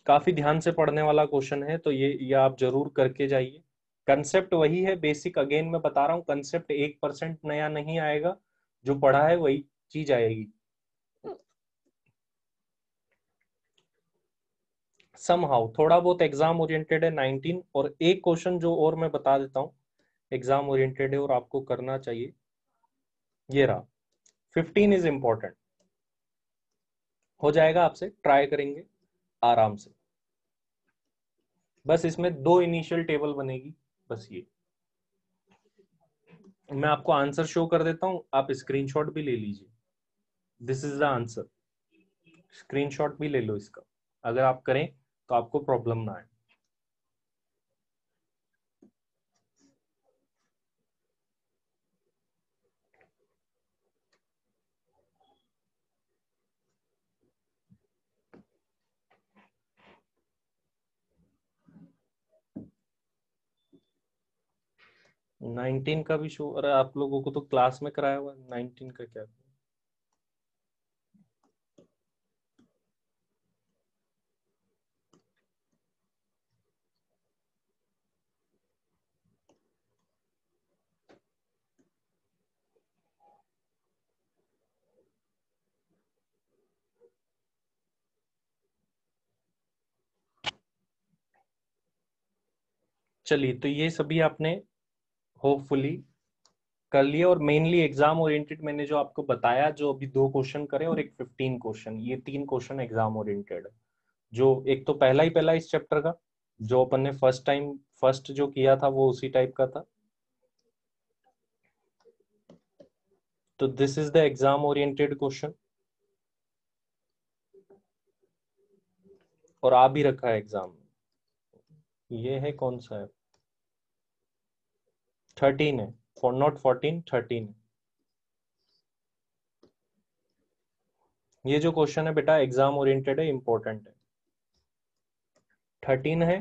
काफी ध्यान से पढ़ने वाला क्वेश्चन है तो ये ये आप जरूर करके जाइए। कंसेप्ट वही है बेसिक, अगेन मैं बता रहा हूँ कंसेप्ट एक परसेंट नया नहीं आएगा, जो पढ़ा है वही चीज आएगी। समहाउ थोड़ा बहुत एग्जाम ओरिएंटेड है नाइनटीन, और एक क्वेश्चन जो और मैं बता देता हूँ एग्जाम ओरिएंटेड है और आपको करना चाहिए, ये रहा फिफ्टीन इज इम्पोर्टेंट, हो जाएगा आपसे, ट्राई करेंगे आराम से। बस इसमें दो इनिशियल टेबल बनेगी, बस ये मैं आपको आंसर शो कर देता हूं, आप स्क्रीनशॉट भी ले लीजिए, this is the answer, screenshot भी ले लो इसका, अगर आप करें तो आपको प्रॉब्लम ना आए। नाइनटीन का भी शो, अरे आप लोगों को तो क्लास में कराया हुआ, नाइनटीन का क्या? चलिए, तो ये सभी आपने होपफुली कर लिए, और मेनली एग्जाम ओरिएंटेड मैंने जो आपको बताया, जो अभी दो क्वेश्चन करे और एक फिफ्टीन क्वेश्चन, ये तीन क्वेश्चन एग्जाम ओरिएंटेड है। जो एक तो पहला ही पहला इस चैप्टर का जो अपन ने फर्स्ट टाइम फर्स्ट जो किया था वो उसी टाइप का था। तो this is the exam oriented question, और आ भी रखा है एग्जाम। ये है कौन सा है, थर्टीन है, फॉर नॉट फोर्टीन, थर्टीन है। ये जो क्वेश्चन है बेटा एग्जाम ओरिएंटेड है, इंपॉर्टेंट है। थर्टीन है,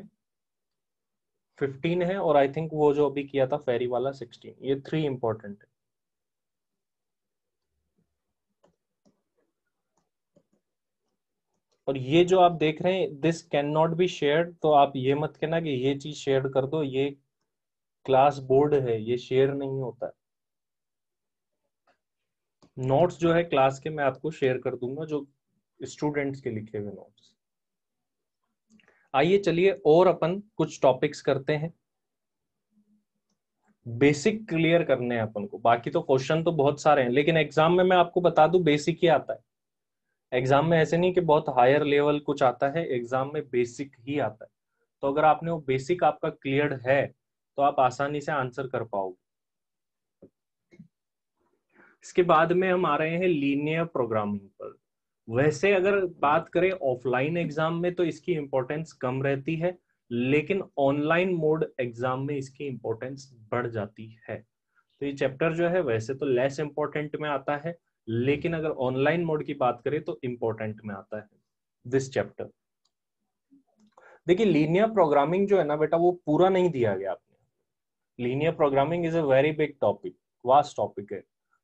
फिफ्टीन है, और आई थिंक वो जो अभी किया था फेरी वाला सिक्सटीन, ये थ्री इंपॉर्टेंट है। और ये जो आप देख रहे हैं this can not be shared, तो आप ये मत कहना कि ये चीज शेयर कर दो, ये क्लास बोर्ड है, ये शेयर नहीं होता। नोट्स जो है क्लास के मैं आपको शेयर कर दूंगा, जो स्टूडेंट्स के लिखे हुए नोट्स। आइए चलिए और अपन कुछ टॉपिक्स करते हैं, बेसिक क्लियर करने हैं अपन को। बाकी तो क्वेश्चन तो बहुत सारे हैं, लेकिन एग्जाम में मैं आपको बता दूं बेसिक ही आता है। एग्जाम में ऐसे नहीं कि बहुत हायर लेवल कुछ आता है, एग्जाम में बेसिक ही आता है। तो अगर आपने वो बेसिक आपका क्लियर है तो आप आसानी से आंसर कर पाओगे। इसके बाद में हम आ रहे हैं लीनियर प्रोग्रामिंग पर। वैसे अगर बात करें ऑफलाइन एग्जाम में तो इसकी इंपॉर्टेंस कम रहती है, लेकिन ऑनलाइन मोड एग्जाम में इसकी इंपॉर्टेंस बढ़ जाती है। तो ये चैप्टर जो है वैसे तो लेस इंपॉर्टेंट में आता है, लेकिन अगर ऑनलाइन मोड की बात करें तो इंपॉर्टेंट में आता है दिस चैप्टर। देखिए लीनियर प्रोग्रामिंग जो है ना बेटा वो पूरा नहीं दिया गया आपने। Linear programming is a very big topic, vast topic है।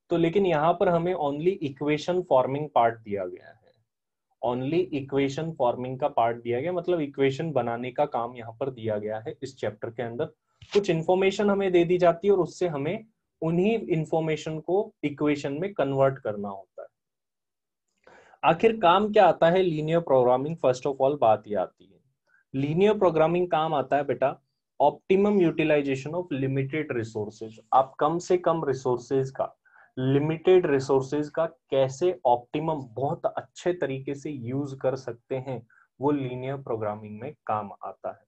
तो लेकिन यहाँ पर हमें ओनली इक्वेशन फॉर्मिंग पार्ट दिया गया है, ओनली इक्वेशन फॉर्मिंग का पार्ट दिया गया, मतलब इक्वेशन बनाने का काम यहाँ पर दिया गया है। इस चैप्टर के अंदर कुछ इंफॉर्मेशन हमें दे दी जाती है और उससे हमें उन्हीं इंफॉर्मेशन को इक्वेशन में कन्वर्ट करना होता है। आखिर काम क्या आता है linear programming, first of all बात ये आती है लीनियर प्रोग्रामिंग काम आता है बेटा optimum utilisation of limited resources. आप कम से कम रिसोर्सेज का, लिमिटेड रिसोर्सेज का कैसे ऑप्टिमम बहुत अच्छे तरीके से यूज कर सकते हैं, वो लीनियर प्रोग्रामिंग में काम आता है।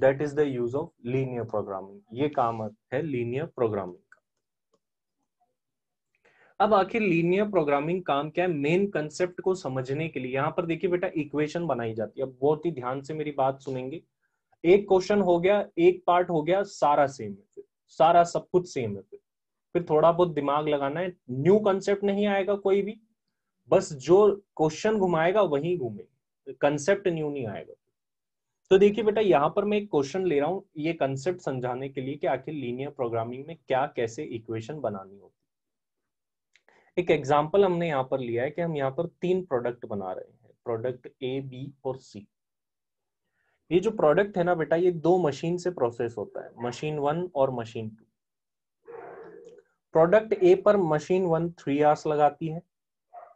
That is the use of linear programming, ये काम है लीनियर प्रोग्रामिंग। अब आखिर लीनियर प्रोग्रामिंग काम क्या है, मेन कंसेप्ट को समझने के लिए यहाँ पर देखिए बेटा इक्वेशन बनाई जाती है। अब बहुत ही ध्यान से मेरी बात सुनेंगे। एक क्वेश्चन हो गया, एक पार्ट हो गया, सारा सेम है, फिर सारा सब कुछ सेम है। फिर फिर थोड़ा बहुत दिमाग लगाना है, न्यू कंसेप्ट नहीं आएगा कोई भी, बस जो क्वेश्चन घुमाएगा वही घूमेगा, कंसेप्ट न्यू नहीं आएगा। तो देखिए बेटा यहाँ पर मैं एक क्वेश्चन ले रहा हूँ ये कंसेप्ट समझाने के लिए कि आखिर लीनियर प्रोग्रामिंग में क्या कैसे इक्वेशन बनानी होती है। एक एग्जाम्पल हमने यहाँ पर लिया है कि हम यहाँ पर तीन प्रोडक्ट बना रहे हैं, प्रोडक्ट ए, बी और सी। ये जो प्रोडक्ट है ना बेटा ये दो मशीन से प्रोसेस होता है, मशीन वन और मशीन टू। प्रोडक्ट ए पर मशीन वन थ्री आवर्स लगाती है,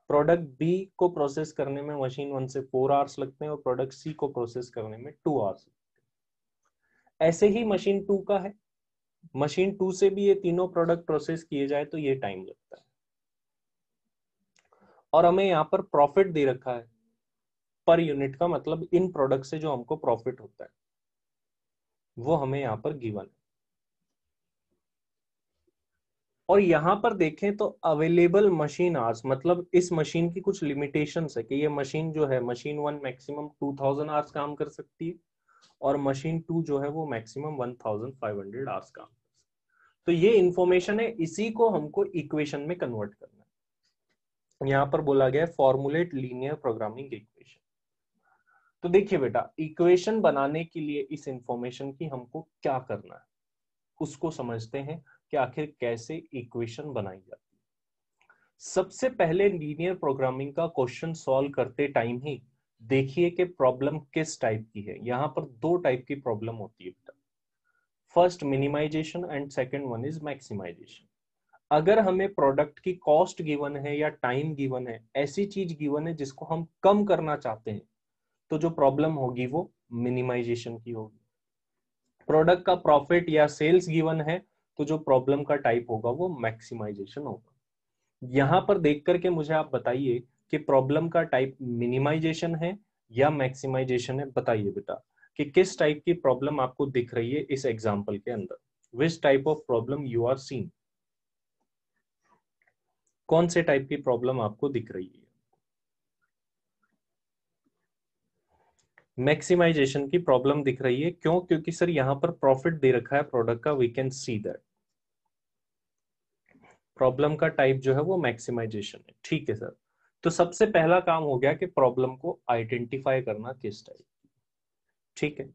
प्रोडक्ट बी को प्रोसेस करने में मशीन वन से फोर आवर्स लगते हैं, और प्रोडक्ट सी को प्रोसेस करने में टू आवर्स लगते हैं। ऐसे ही मशीन टू का है, मशीन टू से भी ये तीनों प्रोडक्ट प्रोसेस किए जाए तो ये टाइम लगता है। और हमें यहाँ पर प्रॉफिट दे रखा है पर यूनिट का, मतलब इन प्रोडक्ट से जो हमको प्रॉफिट होता है वो हमें यहाँ पर गिवन है। और यहाँ पर देखें तो अवेलेबल मशीन आवर्स, मतलब इस मशीन की कुछ लिमिटेशंस है कि ये मशीन जो है machine one maximum two thousand hours काम कर सकती है, और मशीन टू जो है वो maximum one thousand five hundred hours काम कर सकती है। तो ये इंफॉर्मेशन है, इसी को हमको इक्वेशन में कन्वर्ट करना है। यहाँ पर बोला गया है फॉर्मुलेट लीनियर प्रोग्रामिंग इक्वेशन। तो देखिए बेटा इक्वेशन बनाने के लिए इस इंफॉर्मेशन की हमको क्या करना है उसको समझते हैं कि आखिर कैसे इक्वेशन बनाई जाती है। सबसे पहले लीनियर प्रोग्रामिंग का क्वेश्चन सॉल्व करते टाइम ही देखिए कि प्रॉब्लम किस टाइप की है। यहाँ पर दो टाइप की प्रॉब्लम होती है बेटा, first minimisation and second one is maximisation. अगर हमें प्रोडक्ट की कॉस्ट गिवन है या टाइम गिवन है, ऐसी चीज गिवन है जिसको हम कम करना चाहते हैं, तो जो प्रॉब्लम होगी वो मिनिमाइजेशन की होगी। प्रोडक्ट का प्रॉफिट या सेल्स गिवन है तो जो प्रॉब्लम का टाइप होगा वो मैक्सिमाइजेशन होगा। यहाँ पर देख करके मुझे आप बताइए कि प्रॉब्लम का टाइप मिनिमाइजेशन है या मैक्सिमाइजेशन है। बताइए बेटा कि किस टाइप की प्रॉब्लम आपको दिख रही है इस एग्जाम्पल के अंदर, which type of problem you are seen, कौन से टाइप की प्रॉब्लम आपको दिख रही है। मैक्सिमाइजेशन की प्रॉब्लम दिख रही है, क्यों? क्योंकि सर यहाँ पर प्रॉफिट दे रखा है प्रोडक्ट का, we can see that problem का टाइप जो है वो मैक्सिमाइजेशन है। ठीक है सर, तो सबसे पहला काम हो गया कि प्रॉब्लम को आइडेंटिफाई करना किस टाइप। ठीक है,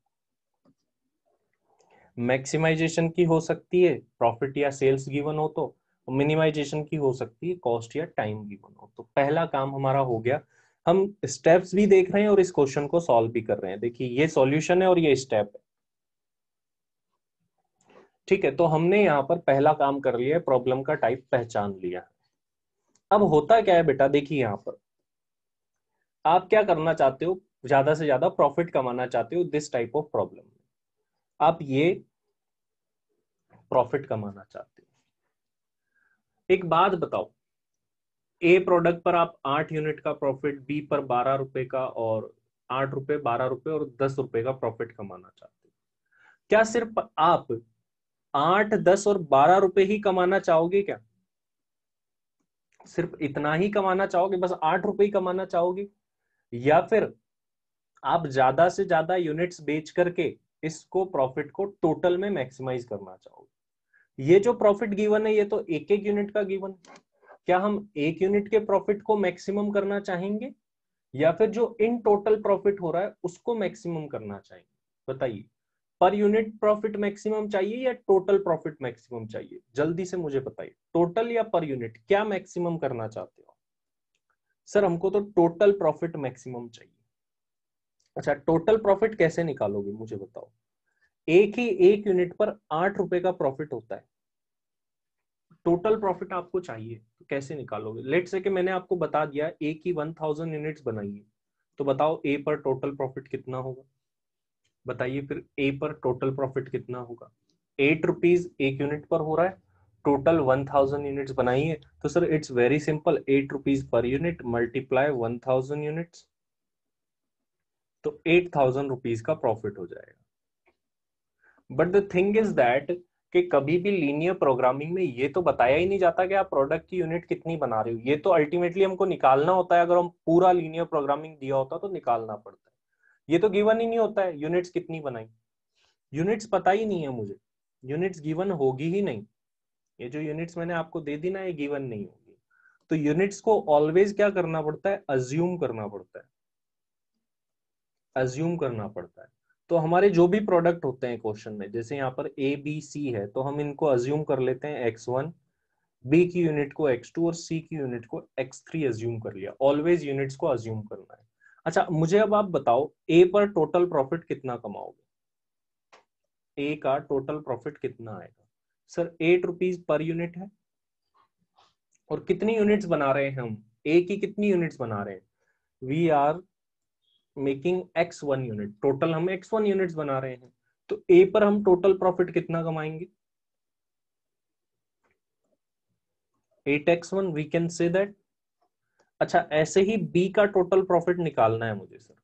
मैक्सिमाइजेशन की हो सकती है प्रॉफिट या सेल्स गिवन हो तो, मिनिमाइजेशन की हो सकती है कॉस्ट या टाइम गिवन हो तो। पहला काम हमारा हो गया, हम स्टेप्स भी देख रहे हैं और इस क्वेश्चन को सॉल्व भी कर रहे हैं। देखिए ये सॉल्यूशन है और ये स्टेप है। ठीक है, तो हमने यहाँ पर पहला काम कर लिया है, प्रॉब्लम का टाइप पहचान लिया। अब होता क्या है बेटा, देखिए यहाँ पर आप क्या करना चाहते हो, ज्यादा से ज्यादा प्रॉफिट कमाना चाहते हो। दिस टाइप ऑफ प्रॉब्लम आप ये प्रॉफिट कमाना चाहते हो। एक बात बताओ, ए प्रोडक्ट पर आप आठ यूनिट का प्रॉफिट, बी पर बारह रुपए का और आठ रुपए बारह रुपए और दस रुपए का प्रॉफिट कमाना चाहते हो। क्या सिर्फ आप आठ, दस और बारह रुपए ही कमाना चाहोगे? क्या सिर्फ इतना ही कमाना चाहोगे, बस आठ रुपए ही कमाना चाहोगे? या फिर आप ज्यादा से ज्यादा यूनिट्स बेच करके इसको प्रॉफिट को टोटल में मैक्सिमाइज करना चाहोगे? ये जो प्रॉफिट गिवन है ये तो एक एक यूनिट का गिवन है। क्या हम एक यूनिट के प्रॉफिट को मैक्सिमम करना चाहेंगे या फिर जो इन टोटल प्रॉफिट हो रहा है उसको मैक्सिमम करना चाहेंगे? बताइए, पर यूनिट प्रॉफिट मैक्सिमम चाहिए या टोटल प्रॉफिट मैक्सिमम चाहिए? जल्दी से मुझे बताइए, टोटल या पर यूनिट, क्या मैक्सिमम करना चाहते हो? सर हमको तो टोटल प्रॉफिट मैक्सिमम चाहिए। अच्छा, टोटल प्रॉफिट कैसे निकालोगे मुझे बताओ? एक ही एक यूनिट पर आठ रुपए का प्रॉफिट होता है, टोटल प्रॉफिट आपको चाहिए तो कैसे निकालोगे? लेट्स से कि मैंने आपको बता दिया ए की एक हज़ार यूनिट्स बनाई है, तो बताओ ए पर टोटल प्रॉफिट कितना होगा? बताइए फिर ए पर टोटल प्रॉफिट कितना होगा? एट रुपीज एक यूनिट पर हो रहा है, टोटल एक हज़ार यूनिट्स बनाई है, तो sir it's very simple, eight rupees per unit multiply एक हज़ार यूनिट्स, तो एट थाउजेंड रुपीज का प्रॉफिट हो जाएगा। But the thing is that कि कभी भी लीनियर प्रोग्रामिंग में ये तो बताया ही नहीं जाता कि आप प्रोडक्ट की यूनिट कितनी बना रहे हो, ये तो अल्टीमेटली हमको निकालना होता है। अगर हम पूरा लीनियर प्रोग्रामिंग दिया होता तो निकालना पड़ता है, ये तो गिवन ही नहीं होता है। यूनिट्स कितनी बनाई, यूनिट्स पता ही नहीं है मुझे, यूनिट्स गिवन होगी ही नहीं। ये जो यूनिट्स मैंने आपको दे दी ना, ये गिवन नहीं होगी। तो यूनिट्स को ऑलवेज क्या करना पड़ता है, अज्यूम करना पड़ता है, अज्यूम करना पड़ता है। तो हमारे जो भी प्रोडक्ट होते हैं क्वेश्चन में, जैसे यहाँ पर ए बी सी है, तो हम इनको अज्यूम कर लेते हैं एक्स वन, बी की यूनिट को एक्स टू और सी की यूनिट को एक्स थ्री अज्यूम कर लिया। ऑलवेज यूनिट्स को अज्यूम करना है। अच्छा मुझे अब आप बताओ, ए पर टोटल प्रॉफिट कितना कमाओगे? ए का टोटल प्रॉफिट कितना आएगा? Sir eight rupees per unit है, और कितनी यूनिट्स बना रहे हैं हम, ए की कितनी यूनिट्स बना रहे हैं? We are making x one unit, total हम एक्स वन यूनिट बना रहे हैं, तो ए पर हम टोटल प्रॉफिट कितना कमाएंगे? Eight x one, we can say that. अच्छा ऐसे ही बी का टोटल प्रॉफिट निकालना है मुझे। सर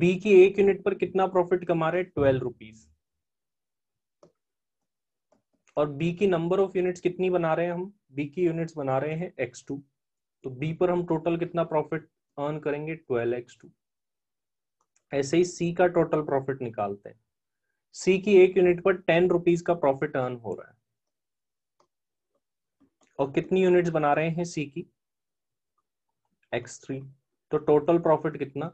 बी की एक यूनिट पर कितना प्रॉफिट कमा रहे हैं? ट्वेल्व रुपीज, और बी की नंबर ऑफ यूनिट्स कितनी बना रहे हैं हम? बी की यूनिट्स बना रहे हैं एक्स टू, तो बी पर हम टोटल कितना प्रॉफिट अर्न करेंगे? Twelve x two. ऐसे ही सी का टोटल प्रॉफिट निकालते हैं, सी की एक यूनिट पर टेन रुपीज का प्रॉफिट अर्न हो रहा है, और कितनी यूनिट्स बना रहे हैं सी की? एक्स थ्री, तो टोटल प्रॉफिट कितना?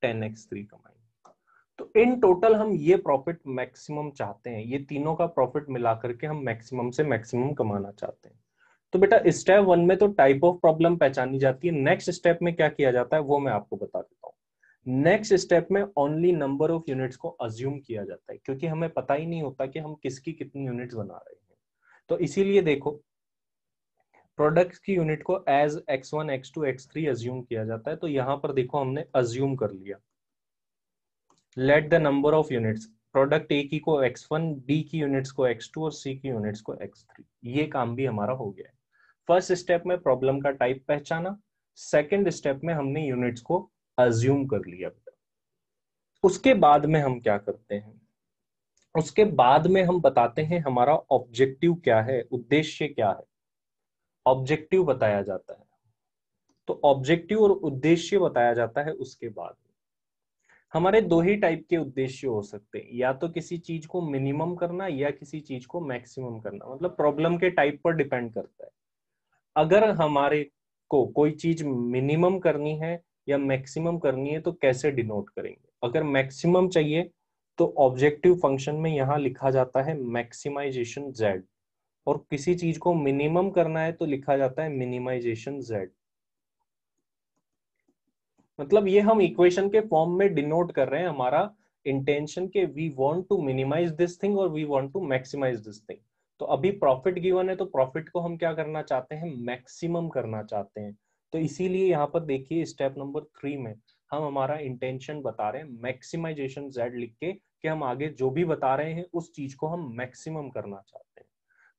टेन एक्स थ्री कमाएंगे। तो इन टोटल हम ये प्रॉफिट मैक्सिमम चाहते हैं, ये तीनों का प्रॉफिट मिला करके हम मैक्सिमम से मैक्सिमम कमाना चाहते हैं। तो बेटा स्टेप वन में तो टाइप ऑफ प्रॉब्लम पहचानी जाती है। नेक्स्ट स्टेप में क्या किया जाता है वो मैं आपको बता देता हूँ। नेक्स्ट स्टेप में ओनली नंबर ऑफ यूनिट्स को अज्यूम किया जाता है, क्योंकि हमें पता ही नहीं होता कि हम किसकी कितनी यूनिट्स बना रहे हैं। तो इसीलिए देखो, प्रोडक्ट्स की यूनिट को as x one, x two, x three assume किया जाता है। तो यहाँ पर देखो हमने अज्यूम कर लिया, let the number of units, product A की को एक्स वन, बी की यूनिट्स को एक्स टू और सी की यूनिट्स को एक्स थ्री। ये काम भी हमारा हो गया है। फर्स्ट स्टेप में प्रॉब्लम का टाइप पहचाना, सेकेंड स्टेप में हमने यूनिट्स को अज्यूम कर लिया। उसके बाद में हम क्या करते हैं, उसके बाद में हम बताते हैं हमारा ऑब्जेक्टिव क्या है, उद्देश्य क्या है। ऑब्जेक्टिव बताया जाता है, तो ऑब्जेक्टिव और उद्देश्य बताया जाता है। उसके बाद हमारे दो ही टाइप के उद्देश्य हो सकते हैं, या तो किसी चीज को मिनिमम करना या किसी चीज को मैक्सिमम करना, मतलब प्रॉब्लम के टाइप पर डिपेंड करता है। अगर हमारे को कोई चीज मिनिमम करनी है या मैक्सिमम करनी है तो कैसे डिनोट करेंगे। अगर मैक्सिमम चाहिए तो ऑब्जेक्टिव फंक्शन में यहाँ लिखा जाता है मैक्सिमाइजेशन जेड, और किसी चीज को मिनिमम करना है तो लिखा जाता है मिनिमाइजेशन जेड। मतलब ये हम इक्वेशन के फॉर्म में डिनोट कर रहे हैं हमारा इंटेंशन के we want to minimise this thing और we want to maximise this thing. तो अभी प्रॉफिट गिवन है तो प्रॉफिट को हम क्या करना चाहते हैं, मैक्सिमम करना चाहते हैं। तो इसीलिए यहाँ पर देखिए स्टेप नंबर थ्री में हम हमारा इंटेंशन बता रहे हैं मैक्सिमाइजेशन जेड लिख के, कि हम आगे जो भी बता रहे हैं उस चीज को हम मैक्सिमम करना चाहते हैं।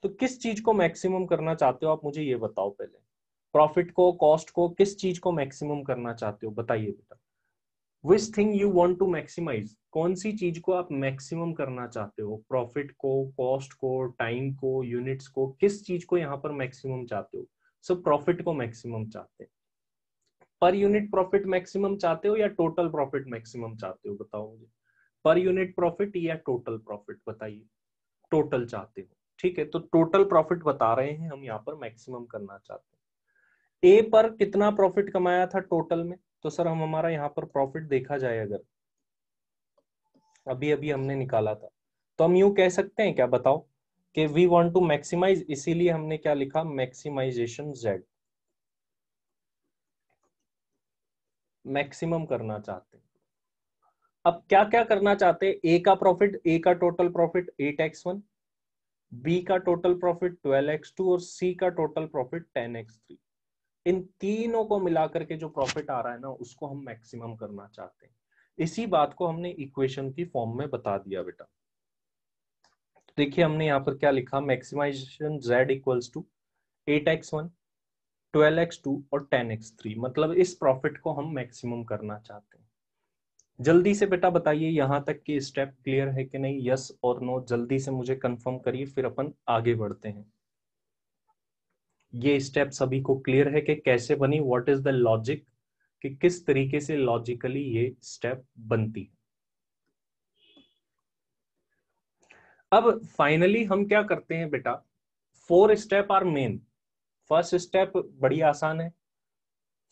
तो किस चीज को मैक्सिमम करना चाहते हो आप मुझे ये बताओ, पहले प्रॉफिट को, कॉस्ट को, किस चीज को मैक्सिमम करना चाहते हो बताइए बेटा। Which thing you want to maximise, कौन सी चीज को आप मैक्सिमम करना चाहते हो, प्रॉफिट को, कॉस्ट को, टाइम को, यूनिट्स को, किस चीज को यहाँ पर मैक्सिमम चाहते हो। सो प्रॉफिट को मैक्सिमम चाहते हैं, पर यूनिट प्रॉफिट मैक्सिमम चाहते हो या टोटल प्रॉफिट मैक्सिमम चाहते हो बताओ मुझे, पर यूनिट प्रॉफिट या टोटल प्रॉफिट बताइए। टोटल चाहते हो, ठीक है, तो टोटल प्रॉफिट बता रहे हैं हम यहाँ पर मैक्सिमम करना चाहते हैं। ए पर कितना प्रॉफिट कमाया था टोटल में, तो सर हम हमारा यहाँ पर प्रॉफिट देखा जाए, अगर अभी अभी हमने निकाला था, तो हम यूं कह सकते हैं क्या बताओ कि वी वांट टू मैक्सिमाइज, इसीलिए हमने क्या लिखा मैक्सिमाइजेशन जेड, मैक्सिमम करना चाहते हैं। अब क्या क्या करना चाहते हैं, ए का प्रॉफिट, ए का total profit eight x one, B का total profit twelve x two और सी का total profit ten x three. इन तीनों को मिलाकर के जो प्रॉफिट आ रहा है ना उसको हम मैक्सिमम करना चाहते हैं। इसी बात को हमने इक्वेशन की फॉर्म में बता दिया बेटा। तो देखिए हमने यहाँ पर क्या लिखा, maximisation Z equals to eight x one, twelve x two और टेन एक्स थ्री, मतलब इस प्रॉफिट को हम मैक्सिमम करना चाहते हैं। जल्दी से बेटा बताइए यहाँ तक कि स्टेप क्लियर है कि नहीं, यस और नो जल्दी से मुझे कंफर्म करिए, फिर अपन आगे बढ़ते हैं। ये स्टेप सभी को क्लियर है कि कैसे बनी, व्हाट इज द लॉजिक, कि किस तरीके से लॉजिकली ये स्टेप बनती है। अब फाइनली हम क्या करते हैं बेटा, four step are main. First step बड़ी आसान है,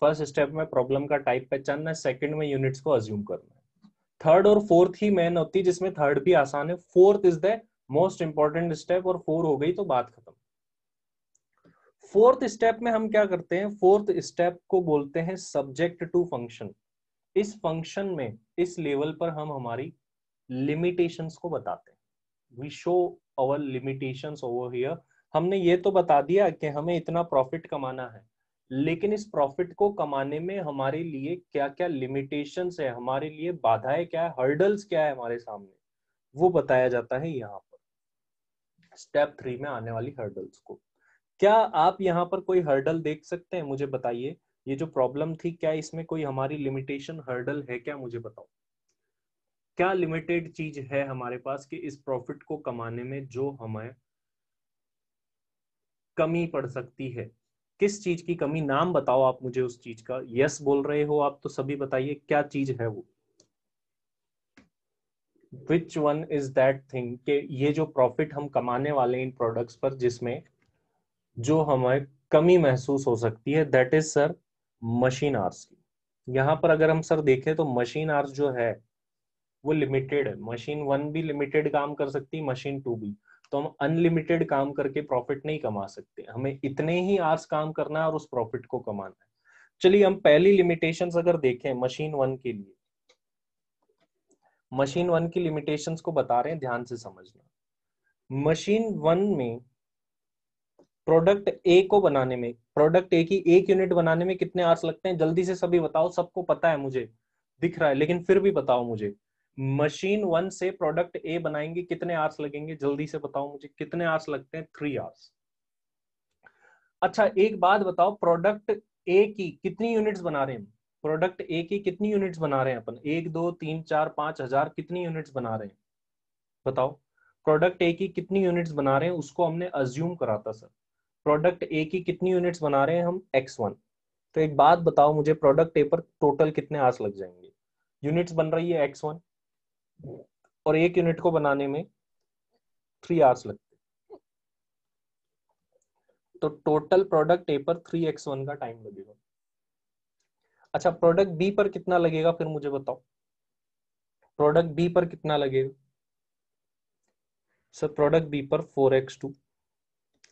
फर्स्ट स्टेप में प्रॉब्लम का टाइप पहचानना है, सेकंड में यूनिट्स को अज्यूम करना है, थर्ड और फोर्थ ही मेन होती है, जिसमें थर्ड भी आसान है, fourth is the most important step, और फोर हो गई तो बात खत्म। फोर्थ स्टेप में हम क्या करते हैं, फोर्थ स्टेप को बोलते हैं सब्जेक्ट टू फंक्शन। इस फंक्शन में इस लेवल पर हम हमारी लिमिटेशंस को बताते हैं, we show our limitations over here. हमने ये तो बता दिया कि हमें इतना प्रॉफिट कमाना है, लेकिन इस प्रॉफिट को कमाने में हमारे लिए क्या क्या लिमिटेशंस है, हमारे लिए बाधाएं क्या है, हर्डल्स क्या है हमारे सामने, वो बताया जाता है यहाँ पर स्टेप थ्री में आने वाली हर्डल्स को। क्या आप यहाँ पर कोई हर्डल देख सकते हैं मुझे बताइए, ये जो प्रॉब्लम थी क्या इसमें कोई हमारी लिमिटेशन हर्डल है क्या मुझे बताओ, क्या लिमिटेड चीज है हमारे पास कि इस प्रॉफिट को कमाने में जो हमें कमी पड़ सकती है, किस चीज की कमी, नाम बताओ आप मुझे उस चीज का। यस बोल रहे हो आप तो सभी बताइए क्या चीज है वो, which one is that thing, कि ये जो प्रॉफिट हम कमाने वाले इन प्रोडक्ट्स पर जिसमें जो हमें कमी महसूस हो सकती है, that is sir machine hours की। यहाँ पर अगर हम सर देखें तो मशीन आवर्स जो है वो लिमिटेड है, मशीन वन भी लिमिटेड काम कर सकती है, मशीन टू भी, तो हम अनलिमिटेड काम करके प्रॉफिट नहीं कमा सकते, हमें इतने ही आवर्स काम करना है और उस प्रॉफिट को कमाना है। चलिए हम पहली लिमिटेशंस अगर देखें मशीन वन के लिए, मशीन वन की लिमिटेशंस को बता रहे हैं, ध्यान से समझना। मशीन वन में प्रोडक्ट ए को बनाने में, प्रोडक्ट ए की एक यूनिट बनाने में कितने आवर्स लगते हैं, जल्दी से सभी बताओ, सबको पता है मुझे दिख रहा है, लेकिन फिर भी बताओ मुझे मशीन वन से प्रोडक्ट ए बनाएंगे, कितने आवर्स लगेंगे? जल्दी से बताओ मुझे कितने आवर्स लगते हैं? Three hours. अच्छा एक बात बताओ, प्रोडक्ट ए की कितनी यूनिट्स बना रहे हैं? प्रोडक्ट ए की कितनी यूनिट्स बना रहे हैं अपन? एक दो तीन चार पांच हजार कितनी यूनिट्स बना रहे हैं बताओ? प्रोडक्ट ए की कितनी यूनिट्स बना रहे हैं उसको हमने अज्यूम करा था सर। प्रोडक्ट ए की कितनी यूनिट्स बना रहे हैं हम? X one. तो एक बात बताओ मुझे, प्रोडक्ट ए पर टोटल कितने आवर्स लग जाएंगे? यूनिट्स बन रही है एक्स वन और एक यूनिट को बनाने में थ्री आवर्स लगते, तो टोटल प्रोडक्ट ए पर थ्री एक्स वन का टाइम लगेगा। अच्छा प्रोडक्ट बी पर कितना लगेगा फिर मुझे बताओ? प्रोडक्ट बी पर कितना लगेगा सर? प्रोडक्ट बी पर फोर एक्स टू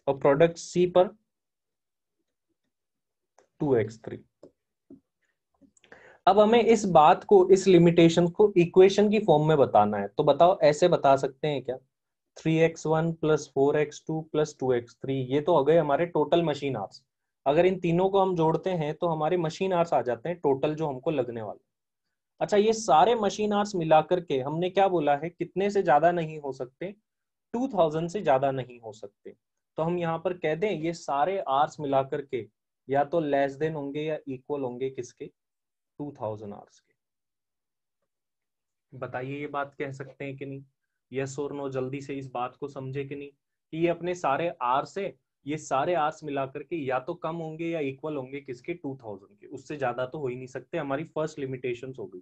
और प्रोडक्ट सी पर टू एक्स थ्री। अब हमें इस बात को, इस लिमिटेशन को इक्वेशन की फॉर्म में बताना है, तो बताओ ऐसे बता सकते हैं क्या? Three x one plus four x two plus two x three, ये तो हो गए हमारे टोटल मशीन आर्स। अगर इन तीनों को हम जोड़ते हैं तो हमारे मशीन आर्स आ जाते हैं टोटल जो हमको लगने वाले। अच्छा ये सारे मशीन आर्स मिलाकर के हमने क्या बोला है? कितने से ज्यादा नहीं हो सकते, टू थाउजेंड से ज्यादा नहीं हो सकते। तो हम यहाँ पर कह दें ये सारे आर्स मिलाकर के या तो लेस देन होंगे या इक्वल होंगे किसके? टू थाउजेंड आर्स के। बताइए ये बात कह सकते हैं कि नहीं? यस और नो, जल्दी से इस बात को समझे कि नहीं कि ये अपने सारे आर्स है, ये सारे आर्स मिलाकर के या तो कम होंगे या इक्वल होंगे किसके? टू थाउजेंड के, उससे ज्यादा तो हो ही नहीं सकते। हमारी फर्स्ट लिमिटेशन हो गई।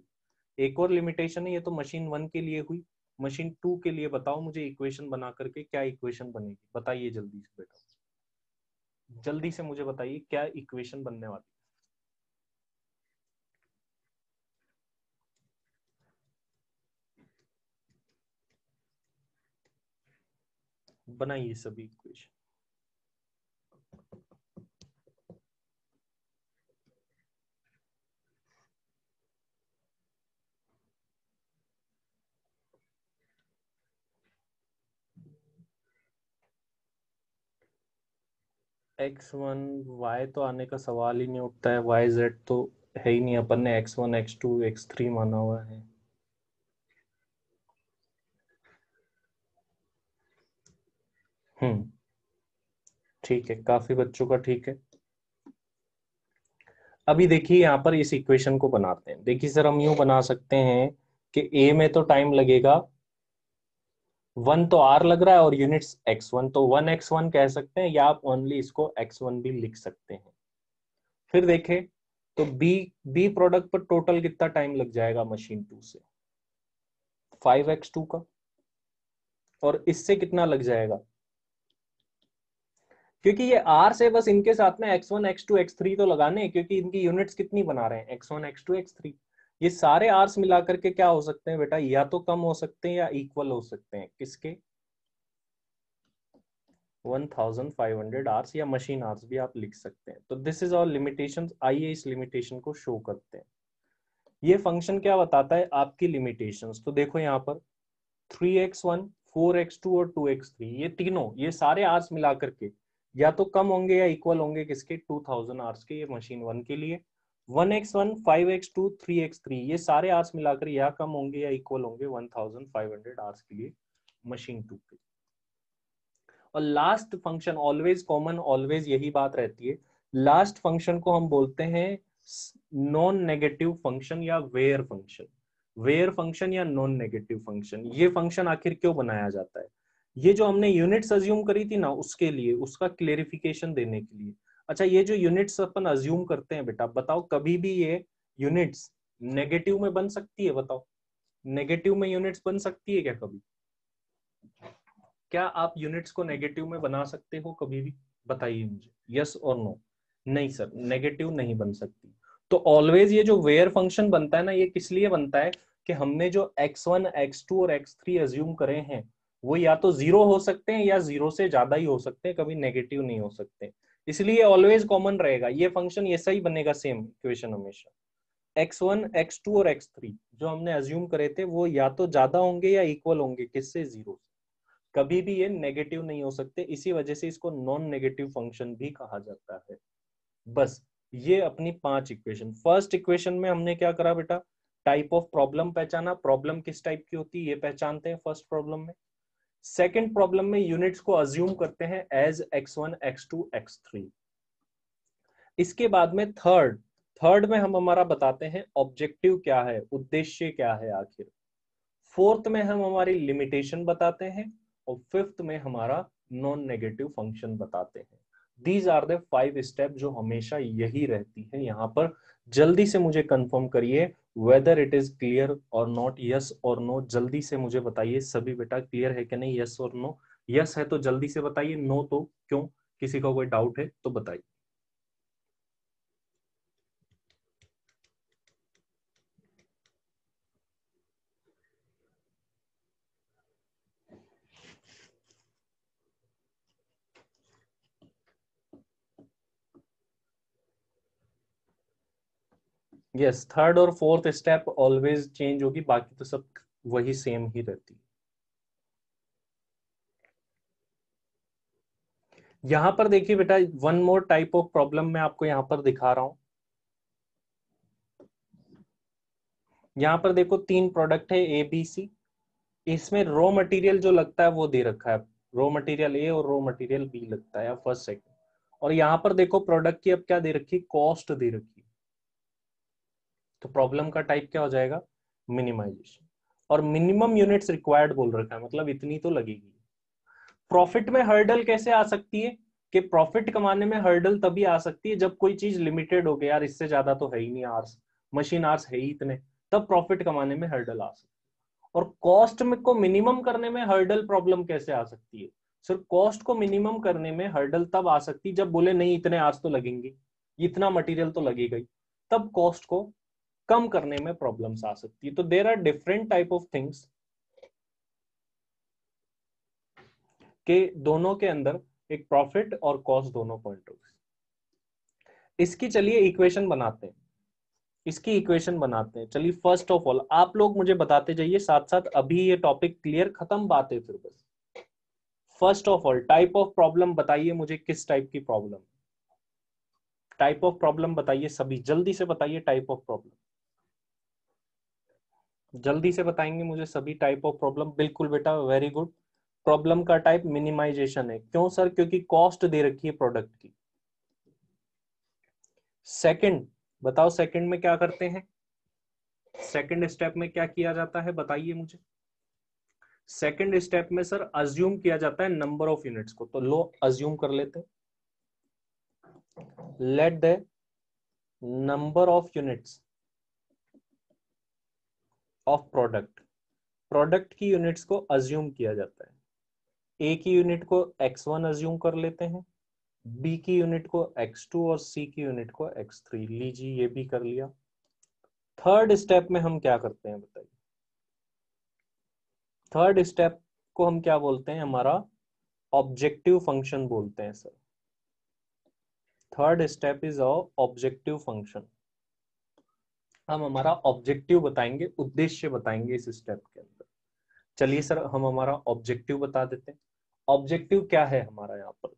एक और लिमिटेशन है, ये तो मशीन वन के लिए हुई, मशीन टू के लिए बताओ मुझे इक्वेशन बना करके क्या इक्वेशन बनेगी? बताइए जल्दी से बेटा, जल्दी से मुझे बताइए क्या इक्वेशन बनने वाली? बनाइए सभी इक्वेशन। एक्स वन y तो आने का सवाल ही नहीं उठता है, y z तो है ही नहीं, अपन ने x one x two x three माना हुआ है। हम्म ठीक है, काफी बच्चों का ठीक है। अभी देखिए यहाँ पर इस इक्वेशन को बनाते हैं। देखिए सर हम यूं बना सकते हैं कि a में तो टाइम लगेगा, वन तो आर लग रहा है और यूनिट्स एक्स वन, तो वन एक्स वन कह सकते हैं या आप ओनली इसको एक्स वन भी लिख सकते हैं। फिर देखें तो बी बी प्रोडक्ट पर टोटल कितना टाइम लग जाएगा मशीन टू से? फाइव एक्स टू का, और इससे कितना लग जाएगा? क्योंकि ये आर से बस इनके साथ में x one x two x three तो लगाने हैं, क्योंकि इनकी यूनिट्स कितनी बना रहे हैं? X one x two x three. ये सारे आर्स मिला करके क्या हो सकते हैं बेटा? या तो कम हो सकते हैं या इक्वल हो सकते हैं किसके? One thousand five hundred hours या मशीन आर्स भी आप लिख सकते हैं। तो दिस इज आवर लिमिटेशन। आइए इस लिमिटेशन को शो करते हैं। ये फंक्शन क्या बताता है? आपकी लिमिटेशंस। तो देखो यहाँ पर three x one, four x two और टू एक्स थ्री, ये तीनों, ये सारे आर्स मिला करके या तो कम होंगे या इक्वल होंगे किसके? टू थाउजेंड आर्स के। ये मशीन वन के लिए one x one, five x two, three x three, ये सारे आर्स मिलाकर या कम होंगे या इक्वल होंगे one thousand five hundred hours के लिए मशीन टू के। और last function always common, always यही बात रहती है। लास्ट फंक्शन को हम बोलते हैं नॉन नेगेटिव फंक्शन या वेयर फंक्शन। वेयर फंक्शन या नॉन नेगेटिव फंक्शन, ये फंक्शन आखिर क्यों बनाया जाता है? ये जो हमने यूनिट्स अज्यूम करी थी ना, उसके लिए, उसका क्लेरिफिकेशन देने के लिए। अच्छा ये जो यूनिट्स अपन अज्यूम करते हैं बेटा, बताओ कभी भी ये यूनिट्स नेगेटिव में बन सकती है? बताओ नेगेटिव में यूनिट्स बन सकती है क्या कभी? क्या आप यूनिट्स को नेगेटिव में बना सकते हो कभी भी? बताइए मुझे यस और नो। नहीं सर, नेगेटिव नहीं बन सकती। तो ऑलवेज ये जो वेयर फंक्शन बनता है ना, ये किस लिए बनता है? कि हमने जो एक्स वन, एक्स टू और एक्स थ्री अज्यूम करे हैं वो या तो जीरो हो सकते हैं या जीरो से ज्यादा ही हो सकते हैं, कभी नेगेटिव नहीं हो सकते, इसलिए ऑलवेज कॉमन रहेगा। ये फंक्शन ऐसा ही बनेगा, सेम इक्वेशन हमेशा। एक्स वन, एक्स टू और एक्स थ्री जो हमने अज्यूम करे थे वो या तो ज्यादा होंगे या इक्वल होंगे किससे? जीरो से। कभी भी ये नेगेटिव नहीं हो सकते, इसी वजह से इसको नॉन नेगेटिव फंक्शन भी कहा जाता है। बस ये अपनी पांच इक्वेशन। फर्स्ट इक्वेशन में हमने क्या करा बेटा? टाइप ऑफ प्रॉब्लम पहचाना, प्रॉब्लम किस टाइप की होती है ये पहचानते हैं फर्स्ट प्रॉब्लम में। सेकंड प्रॉब्लम में यूनिट्स को अज्यूम करते हैं as x one, x two, x three. इसके बाद में थर्ड थर्ड में हम हमारा बताते हैं ऑब्जेक्टिव क्या है, उद्देश्य क्या है आखिर। फोर्थ में हम हमारी लिमिटेशन बताते हैं और फिफ्थ में हमारा नॉन नेगेटिव फंक्शन बताते हैं। These are the five step जो हमेशा यही रहती है। यहाँ पर जल्दी से मुझे कंफर्म करिए वेदर इट इज क्लियर और नॉट, यस और नो। जल्दी से मुझे बताइए सभी बेटा, क्लियर है कि नहीं, यस और नो। यस है तो जल्दी से बताइए, नो तो क्यों, किसी का कोई डाउट है तो बताइए। यस, थर्ड और फोर्थ स्टेप ऑलवेज चेंज होगी, बाकी तो सब वही सेम ही रहती है। यहां पर देखिए बेटा, one more type of problem मैं आपको यहां पर दिखा रहा हूं। यहां पर देखो तीन प्रोडक्ट है ए बी सी, इसमें रॉ मटेरियल जो लगता है वो दे रखा है, रॉ मटेरियल ए और रॉ मटेरियल बी लगता है फर्स्ट सेकंड। और यहां पर देखो प्रोडक्ट की अब क्या दे रखी, कॉस्ट दे रखी। तो प्रॉब्लम का टाइप क्या हो जाएगा, मिनिमाइजेशन। और मिनिमम यूनिट्स रिक्वायर्ड बोल रखा है, मतलब इतनी तो लगेगी। प्रॉफिट में हर्डल कैसे आ सकती है कि प्रॉफिट कमाने में हर्डल तभी आ सकती है जब कोई चीज लिमिटेड हो गया, यार इससे ज्यादा तो है ही नहीं, आर्स मशीन आर्स है ही इतने, तब प्रॉफिट कमाने में हर्डल आ सकती है। और कॉस्ट में को मिनिमम करने में हर्डल प्रॉब्लम कैसे आ सकती है सर? कॉस्ट को मिनिमम करने में हर्डल तब आ सकती है जब बोले नहीं इतने आर्स तो लगेंगे, इतना मटेरियल तो लगेगा ही, तब कॉस्ट को कम करने में प्रॉब्लम्स आ सकती है। तो there are different type of things के दोनों के अंदर एक प्रॉफिट और कॉस्ट दोनों पॉइंट ऑफ व्यू। इसकी चलिए इक्वेशन बनाते हैं, इसकी इक्वेशन बनाते हैं। चलिए फर्स्ट ऑफ ऑल आप लोग मुझे बताते जाइए साथ साथ, अभी ये टॉपिक क्लियर, खत्म बात है फिर बस। First of all type of problem बताइए मुझे, किस टाइप की प्रॉब्लम, टाइप ऑफ प्रॉब्लम बताइए सभी, जल्दी से बताइए टाइप ऑफ प्रॉब्लम, जल्दी से बताएंगे मुझे सभी टाइप ऑफ प्रॉब्लम। बिल्कुल बेटा, वेरी गुड। प्रॉब्लम का टाइप मिनिमाइजेशन है, क्यों सर? क्योंकि कॉस्ट दे रखी है प्रोडक्ट की। सेकंड बताओ, सेकंड में क्या करते हैं, सेकंड स्टेप में क्या किया जाता है बताइए मुझे। सेकंड स्टेप में सर अज्यूम किया जाता है नंबर ऑफ यूनिट्स को, तो लो अज्यूम कर लेते हैं। Let the number of units of product, product की यूनिट्स को अज्यूम किया जाता है। ए की यूनिट को एक्स वन अज्यूम कर लेते हैं, बी की यूनिट को एक्स टू और सी की यूनिट को एक्स थ्री। लीजिए ये भी कर लिया। थर्ड स्टेप में हम क्या करते हैं बताइए, थर्ड स्टेप को हम क्या बोलते हैं, हमारा ऑब्जेक्टिव फंक्शन बोलते हैं sir. Third step is our objective function. हम हमारा ऑब्जेक्टिव बताएंगे, उद्देश्य बताएंगे इस स्टेप के अंदर। चलिए सर हम हमारा ऑब्जेक्टिव बता देते हैं। ऑब्जेक्टिव क्या है हमारा यहाँ पर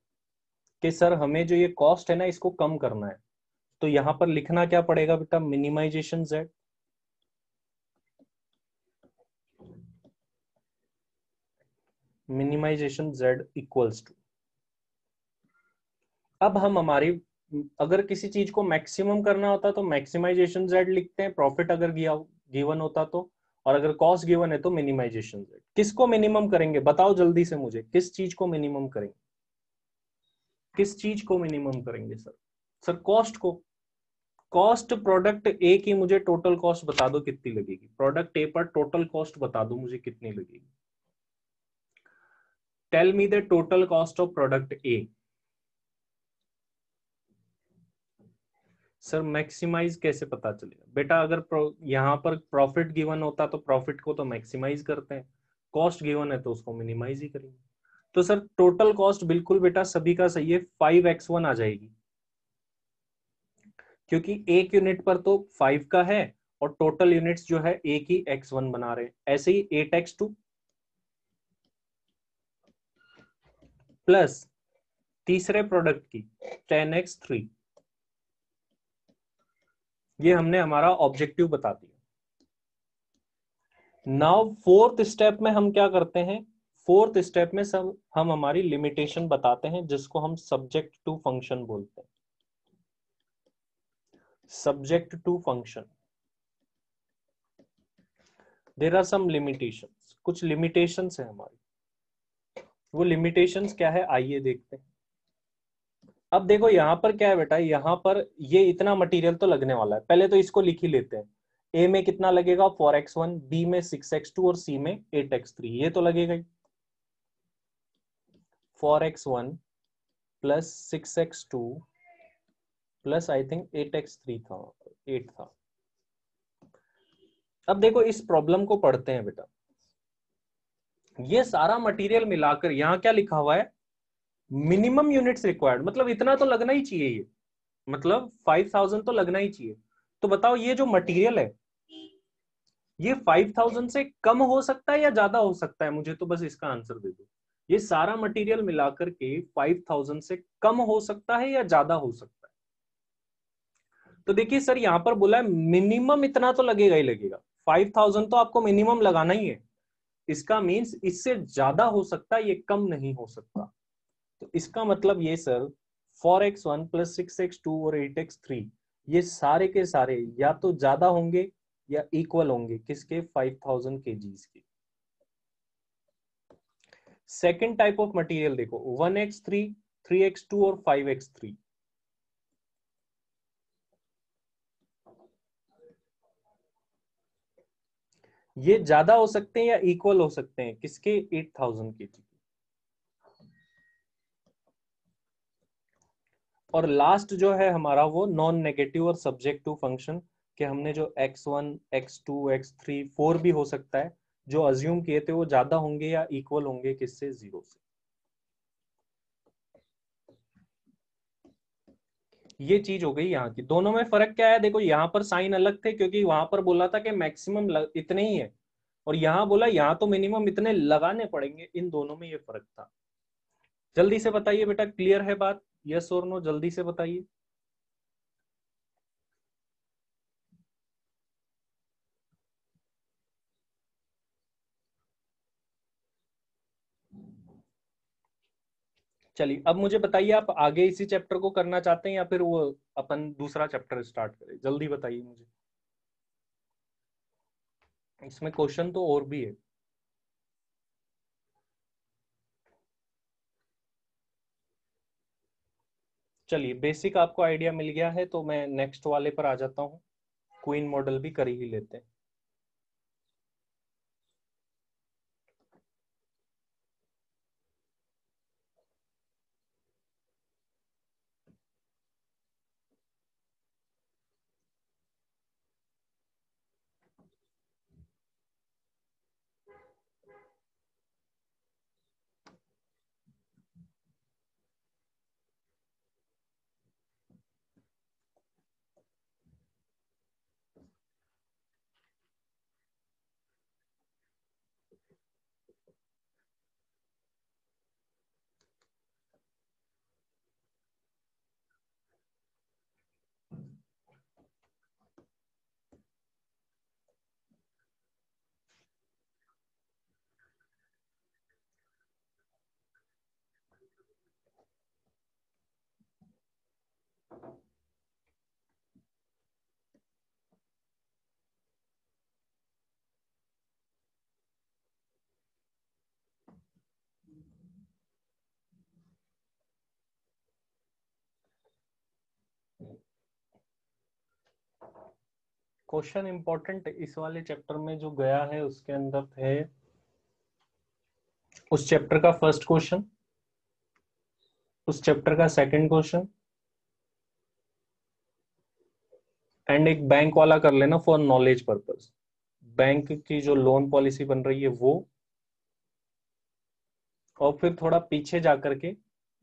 कि सर हमें जो ये कॉस्ट है ना इसको कम करना है, तो यहाँ पर लिखना क्या पड़ेगा बेटा, minimization z. Minimization z equals to, अब हम हमारी अगर किसी चीज को मैक्सिमम करना होता तो मैक्सिमाइजेशन जेड लिखते हैं, प्रॉफिट अगर गिवन होता तो, और अगर कॉस्ट गिवन है तो मिनिमाइजेशन जेड। किसको मिनिमम करेंगे बताओ जल्दी से मुझे, किस चीज को मिनिमम करेंगे, किस चीज को मिनिमम करेंगे सर? सर कॉस्ट को। कॉस्ट प्रोडक्ट ए की मुझे टोटल कॉस्ट बता दो कितनी लगेगी, प्रोडक्ट ए पर टोटल कॉस्ट बता दो मुझे कितनी लगेगी। Tell me the total cost of product A. Sir maximise कैसे पता चलेगा बेटा, अगर यहाँ पर प्रॉफिट गिवन होता तो प्रॉफिट को तो मैक्सिमाइज करते हैं, कॉस्ट गिवन है तो उसको मिनिमाइज ही करेंगे। तो सर टोटल कॉस्ट बिल्कुल बेटा सभी का सही है, फाइव एक्स वन आ जाएगी, क्योंकि एक यूनिट पर तो फाइव का है और टोटल यूनिट्स जो है एक ही एक्स वन बना रहे हैं। ऐसे ही एट एक्स टू प्लस तीसरे प्रोडक्ट की टेन एक्स थ्री। ये हमने हमारा ऑब्जेक्टिव बता दिया। नाउ फोर्थ स्टेप में हम क्या करते हैं, फोर्थ स्टेप में सब हम हमारी लिमिटेशन बताते हैं जिसको हम सब्जेक्ट टू फंक्शन बोलते हैं। Subject to function, there are some limitations, कुछ लिमिटेशंस है हमारी। वो लिमिटेशंस क्या है आइए देखते हैं। अब देखो यहाँ पर क्या है बेटा, यहाँ पर ये इतना मटेरियल तो लगने वाला है, पहले तो इसको लिख ही लेते हैं। ए में कितना लगेगा फोर एक्स वन, बी में सिक्स एक्स टू और सी में एट एक्स थ्री, ये तो लगेगा ही। Four x one plus six x two plus I think eight x three था, एट था। अब देखो इस प्रॉब्लम को पढ़ते हैं बेटा। ये सारा मटेरियल मिलाकर यहाँ क्या लिखा हुआ है, मिनिमम यूनिट्स रिक्वायर्ड, मतलब इतना तो लगना ही चाहिए, ये मतलब फाइव थाउजेंड तो लगना ही चाहिए। तो बताओ ये जो मटेरियल है ये फाइव थाउजेंड से कम हो सकता है या ज्यादा हो सकता है, मुझे तो बस इसका आंसर दे दो। ये सारा मटेरियल मिलाकर के फाइव थाउजेंड से कम हो सकता है या ज्यादा हो सकता है। तो देखिए सर यहां पर बोला है मिनिमम इतना तो लगेगा ही लगेगा, फाइव थाउजेंड तो आपको मिनिमम लगाना ही है। इसका मीन्स इससे ज्यादा हो सकता है, ये कम नहीं हो सकता। तो इसका मतलब ये sir four x one plus six x two और एट एक्स थ्री ये सारे के सारे या तो ज्यादा होंगे या इक्वल होंगे किसके, फाइव थाउजेंड केजीज के। सेकेंड टाइप ऑफ मटेरियल देखो, one x three, three x two और फाइव एक्स थ्री। ये ज्यादा हो सकते हैं या इक्वल हो सकते हैं किसके, एट थाउजेंड केजी। और लास्ट जो है हमारा वो नॉन नेगेटिव और सब्जेक्ट टू फंक्शन के हमने जो x one, x two, x three, four भी हो सकता है जो अज्यूम किए थे वो ज्यादा होंगे या इक्वल होंगे किससे, जीरो से। ये चीज हो गई यहाँ की। दोनों में फर्क क्या है देखो, यहाँ पर साइन अलग थे क्योंकि वहां पर बोला था कि मैक्सिमम इतने ही है और यहाँ बोला यहाँ तो मिनिमम इतने लगाने पड़ेंगे। इन दोनों में ये फर्क था। जल्दी से बताइए बेटा क्लियर है बात, यस और नो, जल्दी से बताइए। चलिए अब मुझे बताइए आप आगे इसी चैप्टर को करना चाहते हैं या फिर वो अपन दूसरा चैप्टर स्टार्ट करें, जल्दी बताइए मुझे। इसमें क्वेश्चन तो और भी है। चलिए बेसिक आपको आइडिया मिल गया है तो मैं नेक्स्ट वाले पर आ जाता हूँ। क्वीन मॉडल भी कर ही लेते हैं। क्वेश्चन इंपॉर्टेंट इस वाले चैप्टर में जो गया है उसके अंदर है उस चैप्टर का फर्स्ट क्वेश्चन, उस चैप्टर का सेकंड क्वेश्चन एंड एक बैंक वाला कर लेना फॉर नॉलेज पर्पस। बैंक की जो लोन पॉलिसी बन रही है वो, और फिर थोड़ा पीछे जाकर के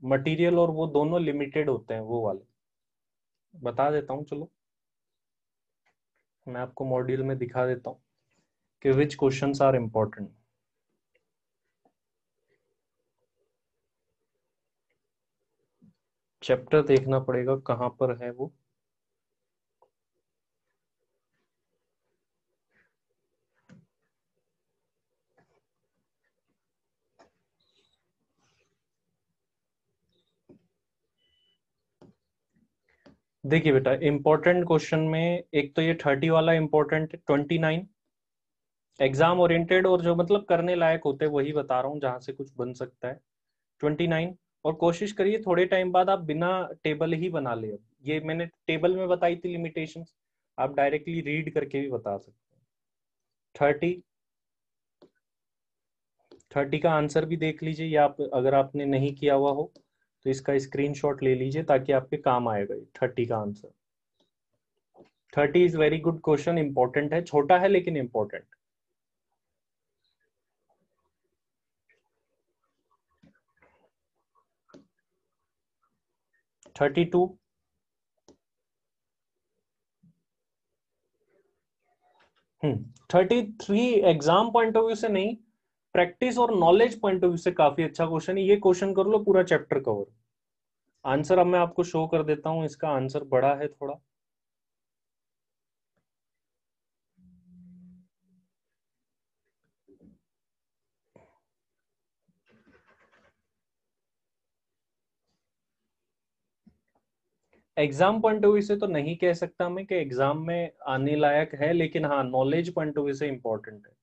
मटेरियल और वो दोनों लिमिटेड होते हैं वो वाले बता देता हूँ। चलो मैं आपको मॉड्यूल में दिखा देता हूँ कि which questions are important. Chapter देखना पड़ेगा कहाँ पर है वो। देखिए बेटा, इम्पोर्टेंट क्वेश्चन में एक तो ये थर्टी वाला important, twenty nine exam oriented और जो मतलब करने लायक होते हैं वही बता रहा हूँ जहाँ से कुछ बन सकता है, ट्वेंटी नाइन। और कोशिश करिए थोड़े टाइम बाद आप बिना टेबल ही बना ले। अब ये मैंने टेबल में बताई थी लिमिटेशंस, आप डायरेक्टली रीड करके भी बता सकते हैं। थर्टी थर्टी का आंसर भी देख लीजिए, या आप अगर आपने नहीं किया हुआ हो तो इसका स्क्रीनशॉट ले लीजिए ताकि आपके काम आएगा। थर्टी का answer, thirty is very good question, important है, छोटा है लेकिन important. Thirty two hmm thirty three exam point of view से नहीं, प्रैक्टिस और नॉलेज पॉइंट ऑफ व्यू से काफी अच्छा क्वेश्चन है। ये क्वेश्चन कर लो, पूरा चैप्टर कवर। आंसर अब मैं आपको शो कर देता हूं, इसका आंसर बड़ा है थोड़ा। एग्जाम पॉइंट ऑफ व्यू से तो नहीं कह सकता मैं कि एग्जाम में आने लायक है, लेकिन हाँ नॉलेज पॉइंट ऑफ व्यू से इंपॉर्टेंट है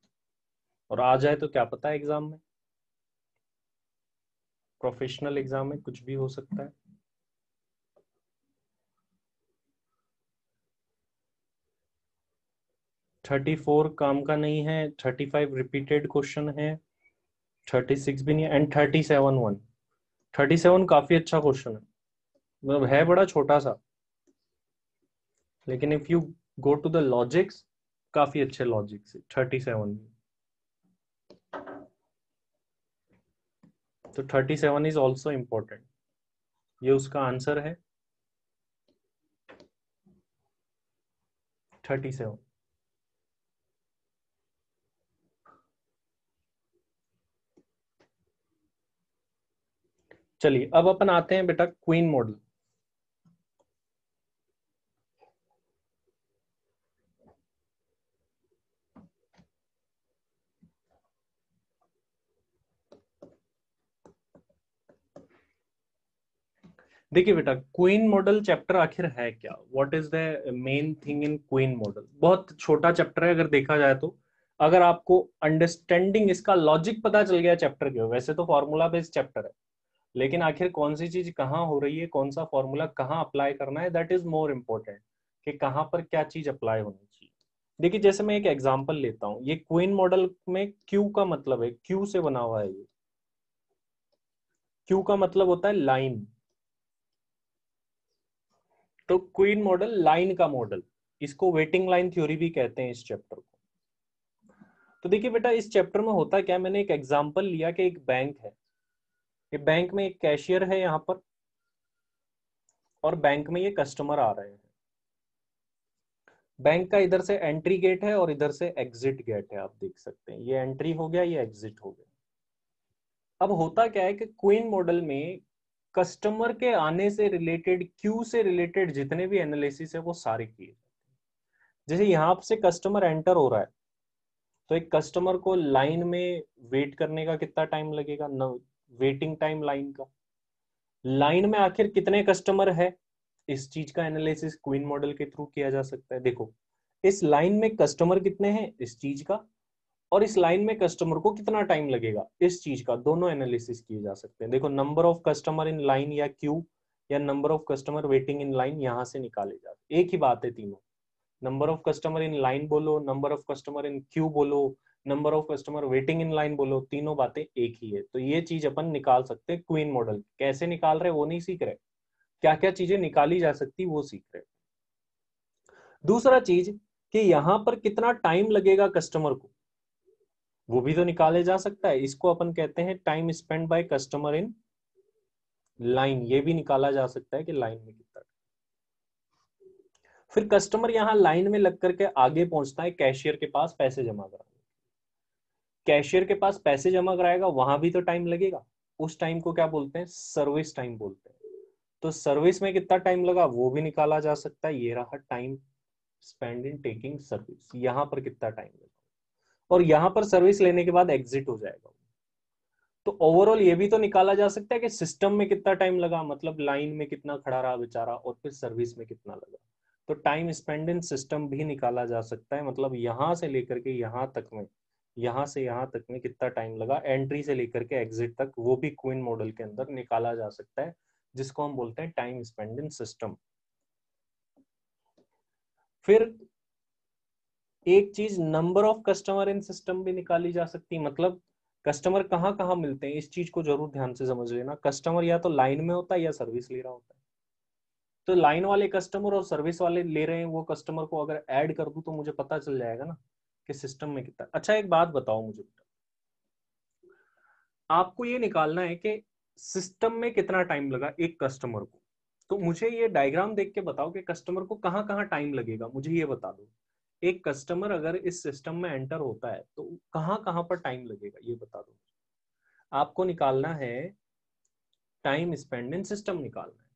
और आ जाए तो क्या पता है, एग्जाम में प्रोफेशनल एग्जाम में कुछ भी हो सकता है। थर्टी फोर काम का नहीं है, थर्टी फाइव रिपीटेड क्वेश्चन है, थर्टी सिक्स भी नहीं है, and thirty seven one thirty seven काफी अच्छा क्वेश्चन है, मतलब है बड़ा छोटा सा, लेकिन if you go to the logics काफी अच्छे लॉजिक्स है थर्टी सेवन में। तो thirty seven is also important, ये उसका आंसर है थर्टी सेवन। चलिए अब अपन आते हैं बेटा क्वीन मॉडल। देखिए बेटा, क्वीन मॉडल चैप्टर आखिर है क्या, what is the main thing in queuing model. बहुत छोटा चैप्टर है अगर देखा जाए तो, अगर आपको अंडरस्टैंडिंग इसका लॉजिक पता चल गया चैप्टर के, वैसे तो फॉर्मूला बेस्ड चैप्टर है लेकिन आखिर कौन सी चीज कहाँ हो रही है, कौन सा फॉर्मूला कहाँ अप्लाई करना है, दैट इज मोर इम्पोर्टेंट कि कहाँ पर क्या चीज अप्लाई होनी चाहिए। देखिए जैसे मैं एक एग्जाम्पल लेता हूँ, ये क्वीन मॉडल में क्यू का मतलब है, क्यू से बना हुआ है ये, क्यू का मतलब होता है लाइन, तो क्वीन मॉडल लाइन का मॉडल, इसको वेटिंग लाइन थ्योरी भी कहते हैं इस चैप्टर को। तो देखिए बेटा इस चैप्टर में होता क्या, मैंने एक एग्जांपल लिया कि एक बैंक है, ये बैंक में एक कैशियर है यहाँ पर और बैंक में ये कस्टमर आ रहे हैं, बैंक का इधर से एंट्री गेट है और इधर से एग्जिट गेट है, आप देख सकते हैं ये एंट्री हो गया, ये एग्जिट हो गया। अब होता क्या है कि क्वीन मॉडल में कस्टमर के आने से रिलेटेड, क्यू से रिलेटेड जितने भी एनालिसिस है वो सारे किए। जैसे यहाँ से कस्टमर एंटर हो रहा है तो एक कस्टमर को लाइन में वेट करने का कितना टाइम लगेगा, न, वेटिंग टाइम लाइन का, लाइन में आखिर कितने कस्टमर है, इस चीज का एनालिसिस क्वीन मॉडल के थ्रू किया जा सकता है। देखो इस लाइन में कस्टमर कितने हैं इस चीज का, और इस लाइन में कस्टमर को कितना टाइम लगेगा इस चीज का, दोनों एनालिसिस किए जा सकते हैं। देखो number of customer in line या क्यू या number of customer waiting in line, यहाँ से निकाले जाते हैं, एक ही बात है तीनों, number of customer in line बोलो, number of customer in queue बोलो, number of customer waiting in line बोलो, तीनों बातें एक ही है। तो ये चीज अपन निकाल सकते हैं क्वीन मॉडल, कैसे निकाल रहे वो नहीं सीख रहे, क्या क्या चीजें निकाली जा सकती वो सीख रहे। दूसरा चीज कि यहाँ पर कितना टाइम लगेगा कस्टमर को, वो भी तो निकाले जा सकता है, इसको अपन कहते हैं time spend by customer in line, ये भी निकाला जा सकता है कि लाइन में कितना। फिर कस्टमर यहाँ लाइन में लग करके आगे पहुंचता है कैशियर के पास पैसे जमा कराने, कैशियर के पास पैसे जमा कराएगा, वहां भी तो टाइम लगेगा, उस टाइम को क्या बोलते हैं, सर्विस टाइम बोलते हैं। तो सर्विस में कितना टाइम लगा वो भी निकाला जा सकता है, ये रहा time spend in taking service, यहाँ पर कितना टाइम लगा, और यहाँ पर सर्विस लेने के बाद एग्जिट हो जाएगा। तो ओवरऑल ये भी तो निकाला जा सकता है कि सिस्टम में कितना टाइम लगा, मतलब लाइन में कितना खड़ा रहा बेचारा, और फिर सर्विस में कितना लगा। तो टाइम स्पेंड इन सिस्टम भी निकाला जा सकता है, मतलब यहाँ से लेकर के यहाँ तक में, यहाँ से यहाँ तक में कितना टाइम लगा, एंट्री से लेकर के एग्जिट तक, वो भी क्विन मॉडल के अंदर निकाला जा सकता है, जिसको हम बोलते हैं टाइम स्पेंड इन सिस्टम। फिर एक चीज number of customer in system भी निकाली जा सकती है, मतलब कस्टमर कहाँ कहाँ मिलते हैं, इस चीज को जरूर ध्यान से समझ लेना। कस्टमर या तो लाइन में होता है या सर्विस ले रहा होता है। तो लाइन वाले कस्टमर और सर्विस वाले ले रहे हैं, वो कस्टमर को अगर ऐड कर दूं तो मुझे पता चल जाएगा ना कि सिस्टम में कितना। अच्छा एक बात बताओ मुझे, आपको ये निकालना है कि सिस्टम में कितना टाइम लगा एक कस्टमर को, तो मुझे ये डायग्राम देख के बताओ कि कस्टमर को कहाँ कहाँ टाइम लगेगा, मुझे ये बता दो। एक कस्टमर अगर इस सिस्टम में एंटर होता है तो कहाँ कहाँ पर टाइम लगेगा, ये बता दो। आपको निकालना है टाइम स्पेंड इन सिस्टम निकालना है,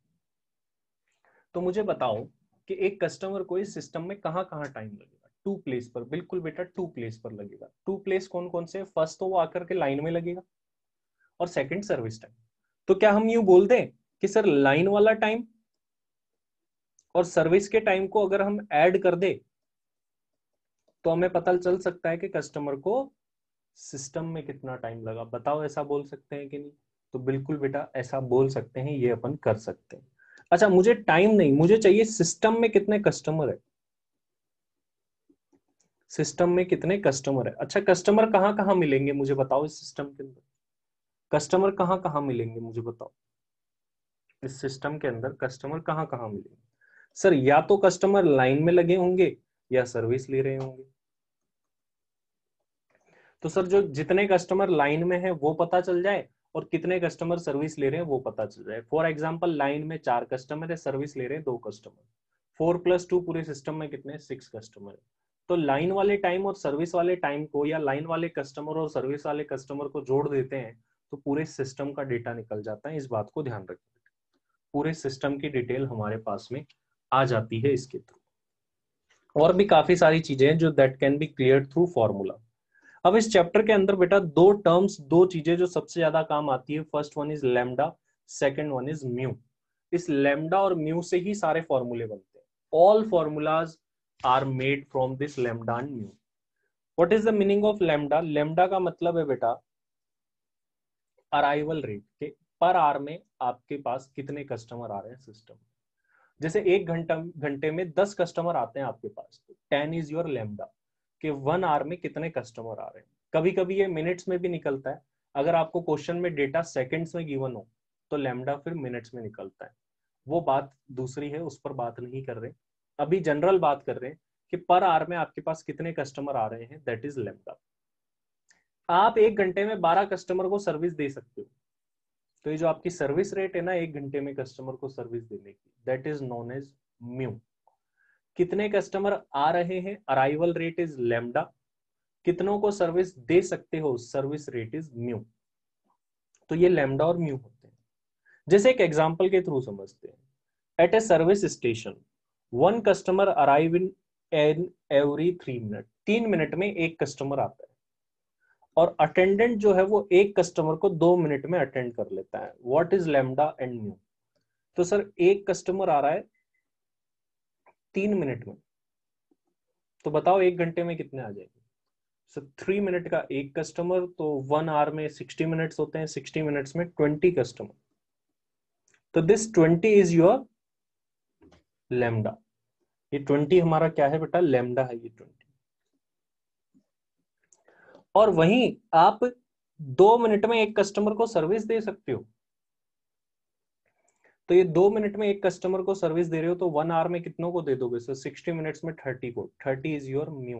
तो मुझे बताओ कि एक कस्टमर को इस सिस्टम में कहाँ कहाँ टाइम लगेगा। टू प्लेस पर, बिल्कुल बेटा टू प्लेस पर लगेगा। टू प्लेस कौन कौन से? फर्स्ट तो वो आकर के लाइन में लगेगा, और सेकेंड सर्विस टाइम। तो क्या हम यूं बोल दें कि सर लाइन वाला टाइम और सर्विस के टाइम को अगर हम ऐड कर दे तो हमें पता चल सकता है कि कस्टमर को सिस्टम में कितना टाइम लगा। बताओ ऐसा बोल सकते हैं कि नहीं? तो बिल्कुल बेटा ऐसा बोल सकते हैं, ये अपन कर सकते हैं। अच्छा मुझे टाइम नहीं, मुझे चाहिए सिस्टम में कितने कस्टमर है, सिस्टम में कितने कस्टमर है। अच्छा कस्टमर कहाँ कहाँ मिलेंगे मुझे बताओ इस सिस्टम के अंदर, कस्टमर कहाँ कहाँ मिलेंगे मुझे बताओ इस सिस्टम के अंदर, कस्टमर कहाँ कहाँ मिलेंगे। सर या तो कस्टमर लाइन में लगे होंगे या सर्विस ले रहे होंगे। तो सर जो जितने कस्टमर लाइन में है वो पता चल जाए और कितने कस्टमर सर्विस ले रहे हैं वो पता चल जाए। फॉर एग्जाम्पल लाइन में चार कस्टमर है, सर्विस ले रहे हैं दो कस्टमर, फोर प्लस टू पूरे सिस्टम में कितने, सिक्स कस्टमर। तो लाइन वाले टाइम और सर्विस वाले टाइम को, या लाइन वाले कस्टमर और सर्विस वाले कस्टमर को जोड़ देते हैं तो पूरे सिस्टम का डेटा निकल जाता है। इस बात को ध्यान रखिए, पूरे सिस्टम की डिटेल हमारे पास में आ जाती है इसके थ्रू। और भी काफी सारी चीजें हैं जो that can be clear through formula. अब इस चैप्टर के अंदर बेटा दो टर्म्स, दो चीजें जो सबसे ज्यादा काम आती है, first one is lambda, second one is mu. इस लैम्डा और म्यू से ही सारे फॉर्मूले बनते हैं। All formulas are made from this lambda and mu. What is the meaning of lambda? Lambda का मतलब है बेटा अराइवल रेट, के पर आवर में आपके पास कितने कस्टमर आ रहे हैं सिस्टम। जैसे एक घंटा घंटे में दस कस्टमर आते हैं आपके पास, टेन इज योर लैम्डा, कि वन आवर में कितने कस्टमर आ रहे हैं। कभी कभी ये मिनट्स में भी निकलता है, अगर आपको क्वेश्चन में डेटा सेकंड्स में गिवन हो तो लैम्डा फिर मिनट्स में निकलता है। वो बात दूसरी है, उस पर बात नहीं कर रहे, अभी जनरल बात कर रहे हैं कि पर आवर में आपके पास कितने कस्टमर आ रहे हैं, दैट इज लैम्डा। आप एक घंटे में बारह कस्टमर को सर्विस दे सकते हो, तो ये जो आपकी सर्विस रेट है ना एक घंटे में कस्टमर को सर्विस देने की, that is known as mu. कितने कस्टमर आ रहे हैं, अराइवल रेट इज लैम्डा, कितनों को सर्विस दे सकते हो, सर्विस रेट इज म्यू। तो ये लैम्डा और म्यू होते हैं। जैसे एक एग्जांपल के थ्रू समझते हैं। At a service station one customer arrive in an every three minute, तीन मिनट में एक कस्टमर आता है, और अटेंडेंट जो है वो एक कस्टमर को दो मिनट में अटेंड कर लेता है। What is lambda and mu? तो सर एक कस्टमर आ रहा है तीन मिनट में, तो बताओ एक घंटे में कितने आ जाएंगे। सर थ्री मिनट का एक कस्टमर, तो वन आवर में सिक्सटी मिनट्स होते हैं, सिक्सटी मिनट्स में ट्वेंटी कस्टमर, तो this twenty is your lambda. ये ट्वेंटी हमारा क्या है बेटा, लैम्डा है ये ट्वेंटी। और वहीं आप दो मिनट में एक कस्टमर को सर्विस दे सकते हो, तो ये दो मिनट में एक कस्टमर को सर्विस दे रहे हो, तो वन आवर में कितनों को दे दोगे, सो सिक्सटी मिनट्स में थर्टी को, थर्टी इज योर म्यू।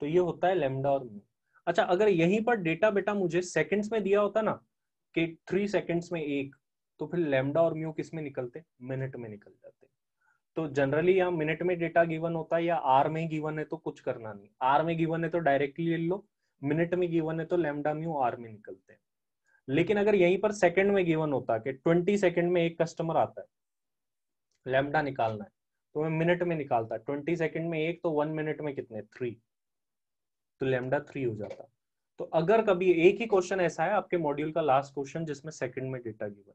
तो ये होता है लैम्डा और म्यू। अच्छा अगर यहीं पर डेटा बेटा मुझे सेकंड्स में दिया होता ना कि थ्री सेकंड्स में एक, तो फिर लैम्डा और म्यू किस में निकलते, मिनट में निकल जाते। तो जनरली यहाँ मिनट में डेटा गिवन होता है या आर में गिवन है तो कुछ करना नहीं, आर में गिवन है तो डायरेक्टली ले लो, मिनट में गिवन है तो लैम्डा म्यू आर में निकलते हैं। लेकिन अगर यहीं पर सेकंड में गिवन होता है कि ट्वेंटी सेकंड में एक कस्टमर आता है, लैम्डा निकालना है तो मैं मिनट में निकालता, ट्वेंटी सेकंड में एक तो वन मिनट में कितने, थ्री, तो लैम्डा थ्री हो जाता। तो अगर कभी एक ही क्वेश्चन ऐसा है आपके मॉड्यूल का लास्ट क्वेश्चन जिसमें सेकंड में डेटा गिवन।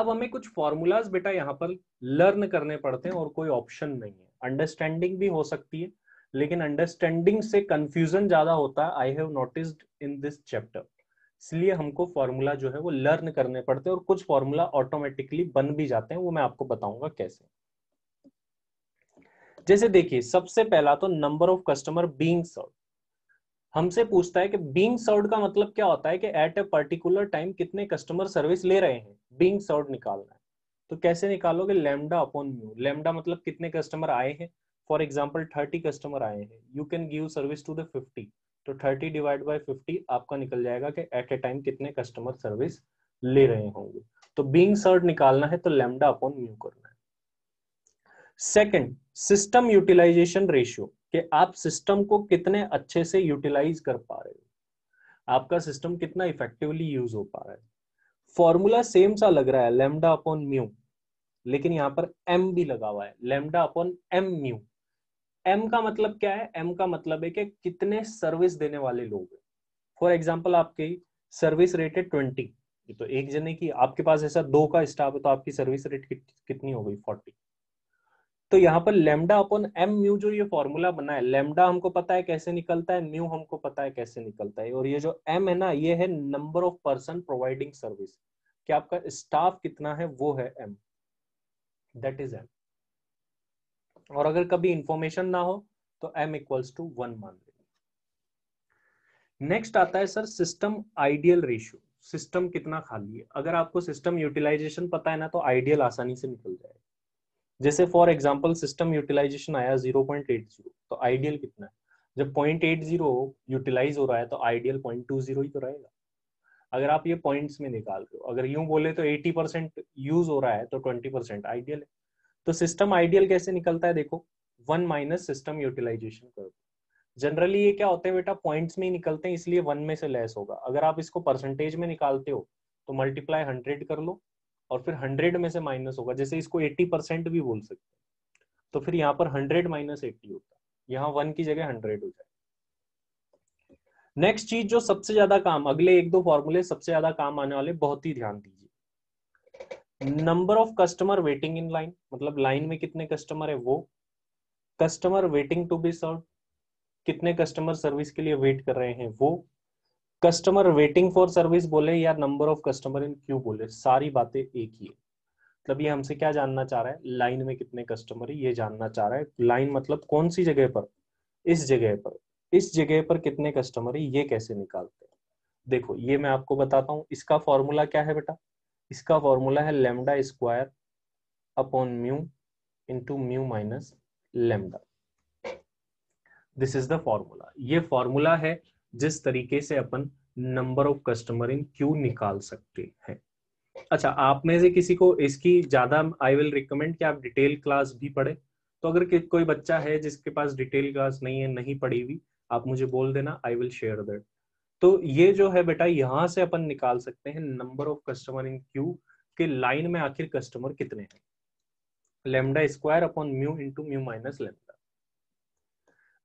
अब हमें कुछ फॉर्मूलाज बेटा यहाँ पर लर्न करने पड़ते हैं और कोई ऑप्शन नहीं है। अंडरस्टैंडिंग भी हो सकती है लेकिन अंडरस्टैंडिंग से कंफ्यूजन ज्यादा होता है, I have noticed in this chapter. इसलिए हमको फॉर्मूला जो है वो लर्न करने पड़ते हैं और कुछ फॉर्मूला ऑटोमेटिकली बन भी जाते हैं, वो मैं आपको बताऊंगा कैसे। जैसे देखिए, सबसे पहला तो number of customer being served हमसे पूछता है कि बीइंग सर्व्ड का मतलब क्या होता है कि एट ए पर्टिकुलर टाइम कितने कस्टमर सर्विस ले रहे हैं, बीइंग सर्व्ड निकालना है। तो कैसे निकालोगे, लैम्डा अपॉन म्यू। लैम्डा मतलब कितने कस्टमर आए हैं, फॉर एग्जाम्पल थर्टी कस्टमर आए हैं, you can give service to the fifty, तो थर्टी डिवाइड बाय फिफ्टी आपका निकल जाएगा कि एट ए टाइम कितने कस्टमर सर्विस ले रहे होंगे। तो बीइंग सर्व्ड निकालना है तो लैम्डा अपॉन म्यू करना है। सेकंड, सिस्टम यूटिलाइजेशन रेशियो कि आप सिस्टम को कितने अच्छे से यूटिलाइज कर पा रहे हो, आपका सिस्टम कितना इफेक्टिवली यूज हो पा रहा है। फॉर्मूला सेम सा लग रहा है लैम्डा अपॉन म्यू, लेकिन यहाँ पर एम भी लगा हुआ है, lambda upon M mu. M का मतलब क्या है, M का मतलब है कि कितने सर्विस देने वाले लोग हैं। फॉर एग्जाम्पल आपकी सर्विस रेट है ट्वेंटी, ये तो एक जने की, आपके पास ऐसा दो का स्टाफ है तो आपकी सर्विस रेट कित, कितनी हो गई, फोर्टी। तो यहाँ पर लैम्डा अपॉन एम म्यू जो ये फॉर्मूला बना है, लैम्डा हमको पता है कैसे निकलता है, म्यू हमको पता है कैसे निकलता है, और ये जो एम है ना ये है number of person providing service, कि आपका स्टाफ कितना है वो है एम, दैट इज एम। और अगर कभी इंफॉर्मेशन ना हो तो m इक्वल्स टू वन मान लेंगे। नेक्स्ट आता है sir system ideal ratio, system कितना खाली है। अगर आपको सिस्टम यूटिलाइजेशन पता है ना तो आइडियल आसानी से निकल जाएगा। जैसे फॉर एग्जांपल सिस्टम यूटिलाइजेशन आया जीरो पॉइंट एट जीरो, तो आइडियल कितना है, जब पॉइंट एट जीरो यूटिलाइज हो रहा है तो आइडियल पॉइंट टू जीरो ही तो रहेगा। अगर आप ये पॉइंट्स में निकाल रहे हो, अगर यूं बोले तो एटी परसेंट यूज हो रहा है तो ट्वेंटी परसेंट आइडियल है। तो सिस्टम आइडियल कैसे निकलता है, देखो वन माइनस सिस्टम यूटिलाइजेशन कर दो। जनरली ये क्या होते हैं बेटा, पॉइंट्स में ही निकलते हैं, इसलिए वन में से लेस होगा। अगर आप इसको परसेंटेज में निकालते हो तो मल्टीप्लाई हंड्रेड कर लो और फिर हंड्रेड में से माइनस होगा। जैसे इसको एट्टी परसेंट भी बोल सकते हैं, तो फिर यहाँ पर हंड्रेड माइनस एट्टी होता है, यहाँ वन की जगह हंड्रेड हो जाए। नेक्स्ट चीज जो सबसे ज्यादा काम, अगले एक दो फॉर्मूले सबसे ज्यादा काम आने वाले, बहुत ही ध्यान दीजिए। Number of customer waiting in line मतलब लाइन में कितने कस्टमर है वो, customer waiting to be serve कितने कस्टमर सर्विस के लिए वेट कर रहे हैं वो, कस्टमर वेटिंग फॉर सर्विस बोले या number of customer in queue बोले, सारी बातें एक ही है। मतलब ये हमसे क्या जानना चाह रहा है, लाइन में कितने कस्टमर है ये जानना चाह रहा है। लाइन मतलब कौन सी जगह पर, इस जगह पर, इस जगह पर कितने कस्टमर है, ये कैसे निकालते हैं देखो ये मैं आपको बताता हूँ। इसका फॉर्मूला क्या है बेटा, इसका फॉर्मूला है lambda square upon mu into mu minus lambda, this is the formula. ये फॉर्मूला है जिस तरीके से अपन number of customer in queue निकाल सकते हैं। अच्छा, आप में से किसी को इसकी ज्यादा, आई विल रिकमेंड कि आप डिटेल क्लास भी पढ़े, तो अगर कोई बच्चा है जिसके पास डिटेल क्लास नहीं है, नहीं पढ़ी हुई, आप मुझे बोल देना, आई विल शेयर दैट। तो ये जो है बेटा यहाँ से अपन निकाल सकते हैं number of customer in queue के लाइन में आखिर कस्टमर कितने हैं, lambda square upon mu into mu minus lambda.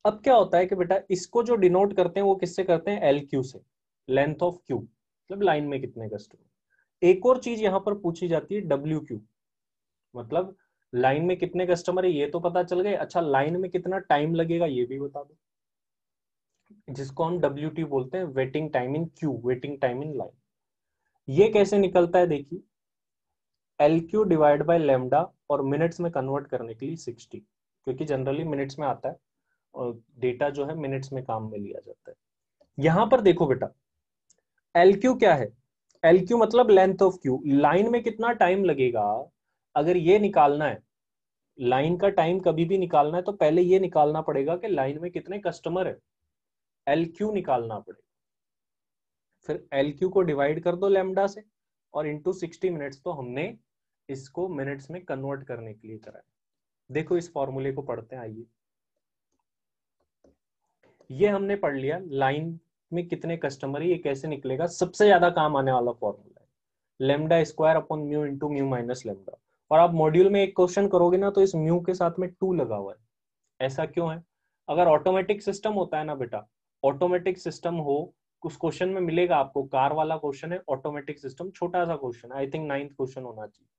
अब क्या होता है कि बेटा इसको जो डिनोट करते हैं वो किससे करते हैं, एल क्यू से, लेंथ ऑफ क्यू मतलब लाइन में कितने कस्टमर। एक और चीज यहाँ पर पूछी जाती है डब्ल्यू क्यू मतलब लाइन में कितने कस्टमर है ये तो पता चल गए, अच्छा लाइन में कितना टाइम लगेगा ये भी बता दो, जिसको हम W T बोलते हैं waiting time in queue, waiting time in line. ये कैसे निकलता है देखिए, L Q divide by lambda और मिनट्स में कन्वर्ट करने के लिए साठ, क्योंकि जनरली मिनट्स में आता है और डेटा जो है मिनट्स में काम में लिया जाता है। यहां पर देखो बेटा L Q क्या है, L Q मतलब लेंथ ऑफ क्यू, लाइन में कितना टाइम लगेगा। अगर ये निकालना है लाइन का टाइम, कभी भी निकालना है तो पहले ये निकालना पड़ेगा कि लाइन में कितने कस्टमर है, L Q निकालना पड़ेगा, फिर L Q को डिवाइड कर दो लैम्डा से और इनटू साठ मिनट्स, तो हमने इसको मिनट्स में कन्वर्ट करने के लिए कराया। देखो इस फॉर्मूले को पढ़ते हैं, आइए। ये हमने पढ़ लिया लाइन में कितने कस्टमर है ये कैसे निकलेगा, सबसे ज्यादा काम आने वाला फॉर्मूला है lambda square upon mu into mu minus lambda. और आप मॉड्यूल में एक क्वेश्चन करोगे ना तो इस म्यू के साथ में टू लगा हुआ है, ऐसा क्यों है, अगर ऑटोमेटिक सिस्टम होता है ना बेटा ऑटोमेटिक सिस्टम हो। उस क्वेश्चन में मिलेगा आपको, कार वाला क्वेश्चन है, ऑटोमेटिक सिस्टम, छोटा सा question, I think ninth question होना चाहिए।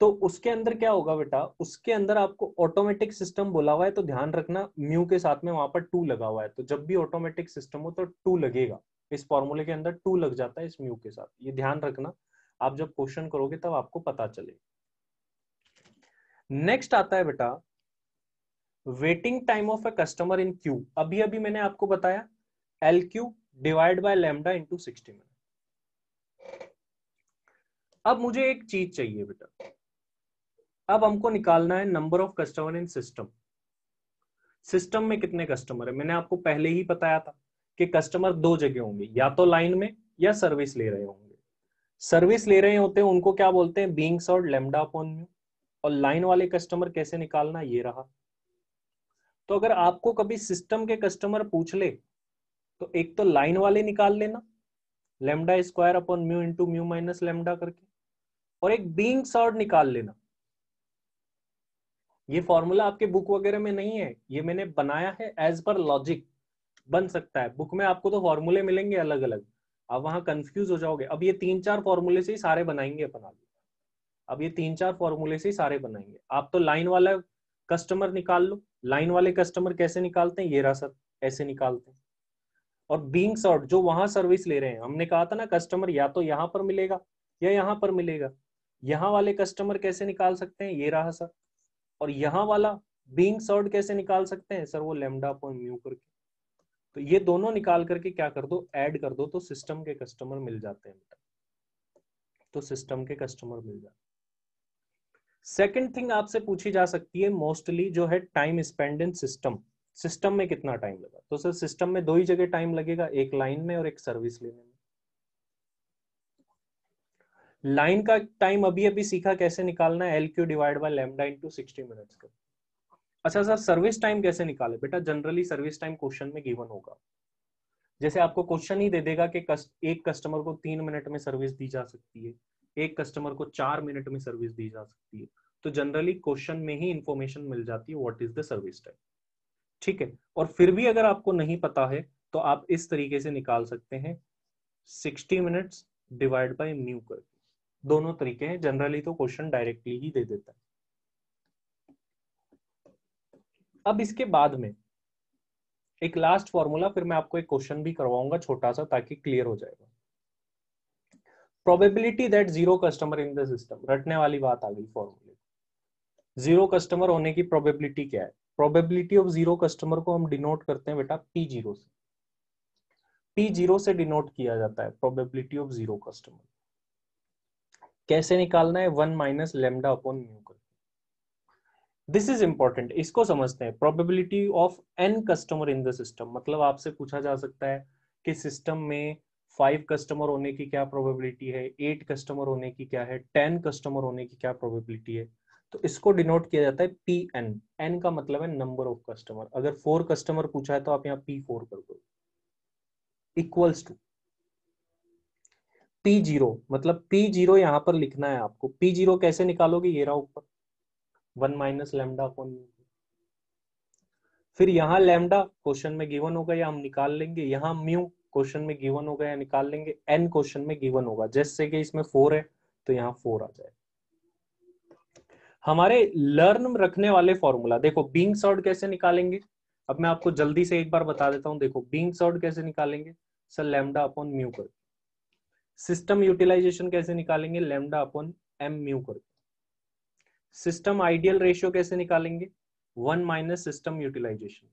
तो उसके अंदर क्या होगा बेटा, उसके अंदर आपको ऑटोमेटिक सिस्टम बोला हुआ है, तो ध्यान रखना म्यू के साथ में वहां पर टू लगा हुआ है, तो जब भी ऑटोमेटिक सिस्टम हो तो टू लगेगा, इस फॉर्मूले के अंदर टू लग जाता है इस म्यू के साथ। ये ध्यान रखना, आप जब क्वेश्चन करोगे तब आपको पता चलेगा। नेक्स्ट आता है बेटा waiting time of a customer in queue. अभी अभी मैंने आपको बताया L Q divide by lambda into sixty minute. अब मुझे एक चीज चाहिए बेटा, अब हमको निकालना है number of customer in system. System में कितने कस्टमर है, मैंने आपको पहले ही बताया था कि कस्टमर दो जगह होंगे, या तो लाइन में या सर्विस ले रहे होंगे। सर्विस ले रहे होते हैं उनको क्या बोलते हैं, बीइंग्स और लैम्डा अपॉन म्यू। और लाइन वाले कस्टमर कैसे निकालना, ये रहा। तो अगर आपको कभी सिस्टम के कस्टमर पूछ ले तो एक तो लाइन वाले निकाल लेना lambda square upon mu into mu minus lambda करके, और एक बीइंग सॉर्ट निकाल लेना। ये फॉर्मूला आपके बुक वगैरह में नहीं है, ये मैंने बनाया है एज पर लॉजिक, बन सकता है। बुक में आपको तो फॉर्मूले मिलेंगे अलग अलग, आप वहां कंफ्यूज हो जाओगे। अब ये तीन चार फॉर्मूले से ही सारे बनाएंगे अपन आगे, अब ये तीन चार फॉर्मूले से ही सारे बनाएंगे। आप तो लाइन वाला कस्टमर निकाल लो, लाइन वाले कस्टमर कैसे निकालते हैं, ये रहा सर, ऐसे निकालते हैं। और बीइंग सॉर्ट जो वहां सर्विस ले रहे हैं, हमने कहा था ना कस्टमर या तो यहाँ पर मिलेगा या यहाँ पर मिलेगा, यहाँ वाले कस्टमर कैसे निकाल सकते हैं, ये रहा सर। और यहाँ वाला बीइंग सॉर्ट कैसे निकाल सकते हैं सर, वो लैम्डा अपॉन म्यू करके। तो ये दोनों निकाल करके क्या कर दो, ऐड कर दो, तो सिस्टम के कस्टमर मिल जाते हैं बेटा, तो सिस्टम के कस्टमर मिल जाते हैं। सेकेंड थिंग आपसे पूछी जा सकती है मोस्टली जो है time spend in system, system में कितना टाइम लगा। तो सर सिस्टम में दो ही जगह टाइम लगेगा, एक लाइन में और एक सर्विस लेने में। लाइन का टाइम अभी अभी सीखा कैसे निकालना है, L Q divide by lambda into sixty minutes का। अच्छा सर सर्विस टाइम कैसे निकाले, बेटा जनरली सर्विस टाइम क्वेश्चन में गिवन होगा, जैसे आपको क्वेश्चन ही दे देगा कि एक कस्टमर को तीन मिनट में सर्विस दी जा सकती है, एक कस्टमर को चार मिनट में सर्विस दी जा सकती है। तो जनरली क्वेश्चन में ही इंफॉर्मेशन मिल जाती है what is the service time, ठीक है। और फिर भी अगर आपको नहीं पता है तो आप इस तरीके से निकाल सकते हैं, sixty minutes divide by mu करके। दोनों तरीके हैं, जनरली तो क्वेश्चन डायरेक्टली ही दे देता है। अब इसके बाद में एक लास्ट फॉर्मूला, फिर मैं आपको एक क्वेश्चन भी करवाऊंगा छोटा सा, ताकि क्लियर हो जाएगा। Probability that zero customer in the system, रटने वाली बात आ गई फॉर्मूले। जीरो कस्टमर होने की प्रोबेबिलिटी क्या है, प्रोबेबिलिटी ऑफ जीरो कस्टमर को हम डिनोट करते हैं बेटा पी जीरो से, पी जीरो से डिनोट किया जाता है प्रोबेबिलिटी ऑफ जीरो कस्टमर। कैसे निकालना है, one minus lambda upon mu करके। दिस इज इंपॉर्टेंट, इसको समझते हैं। Probability of N customer in the system, मतलब आपसे पूछा जा सकता है कि सिस्टम में फाइव कस्टमर होने की क्या प्रोबेबिलिटी है, एट कस्टमर होने की क्या है, टेन कस्टमर होने की क्या प्रोबेबिलिटी है। तो इसको डिनोट किया जाता है पी एन। एन का मतलब है नंबर ऑफ कस्टमर। अगर फोर कस्टमर पूछा है तो आप यहाँ पी फोर कर दो, इक्वल्स टू पी जीरो, मतलब पी जीरो यहाँ पर लिखना है आपको। पी जीरो कैसे निकालोगे, ये रहा ऊपर one minus lambda upon mu. फिर यहाँ लैम्डा क्वेश्चन में गिवन होगा या हम निकाल लेंगे, यहाँ म्यू क्वेश्चन में गिवन होगा या निकाल लेंगे, एन क्वेश्चन में गिवन होगा। जैसे कि इसमें फोर है तो यहाँ फोर आ जाएगा। हमारे लर्न रखने वाले फॉर्मूला देखो, बीइंग सॉर्ट कैसे निकालेंगे, अब मैं आपको जल्दी से एक बार बता देता हूं। देखो बीइंग सॉर्ट कैसे निकालेंगे सर, लैम्डा अपॉन म्यू कर। सिस्टम यूटिलाइजेशन कैसे निकालेंगे, लैम्डा अपॉन एम म्यू कर। सिस्टम आइडियल रेशियो कैसे निकालेंगे, one minus system utilisation.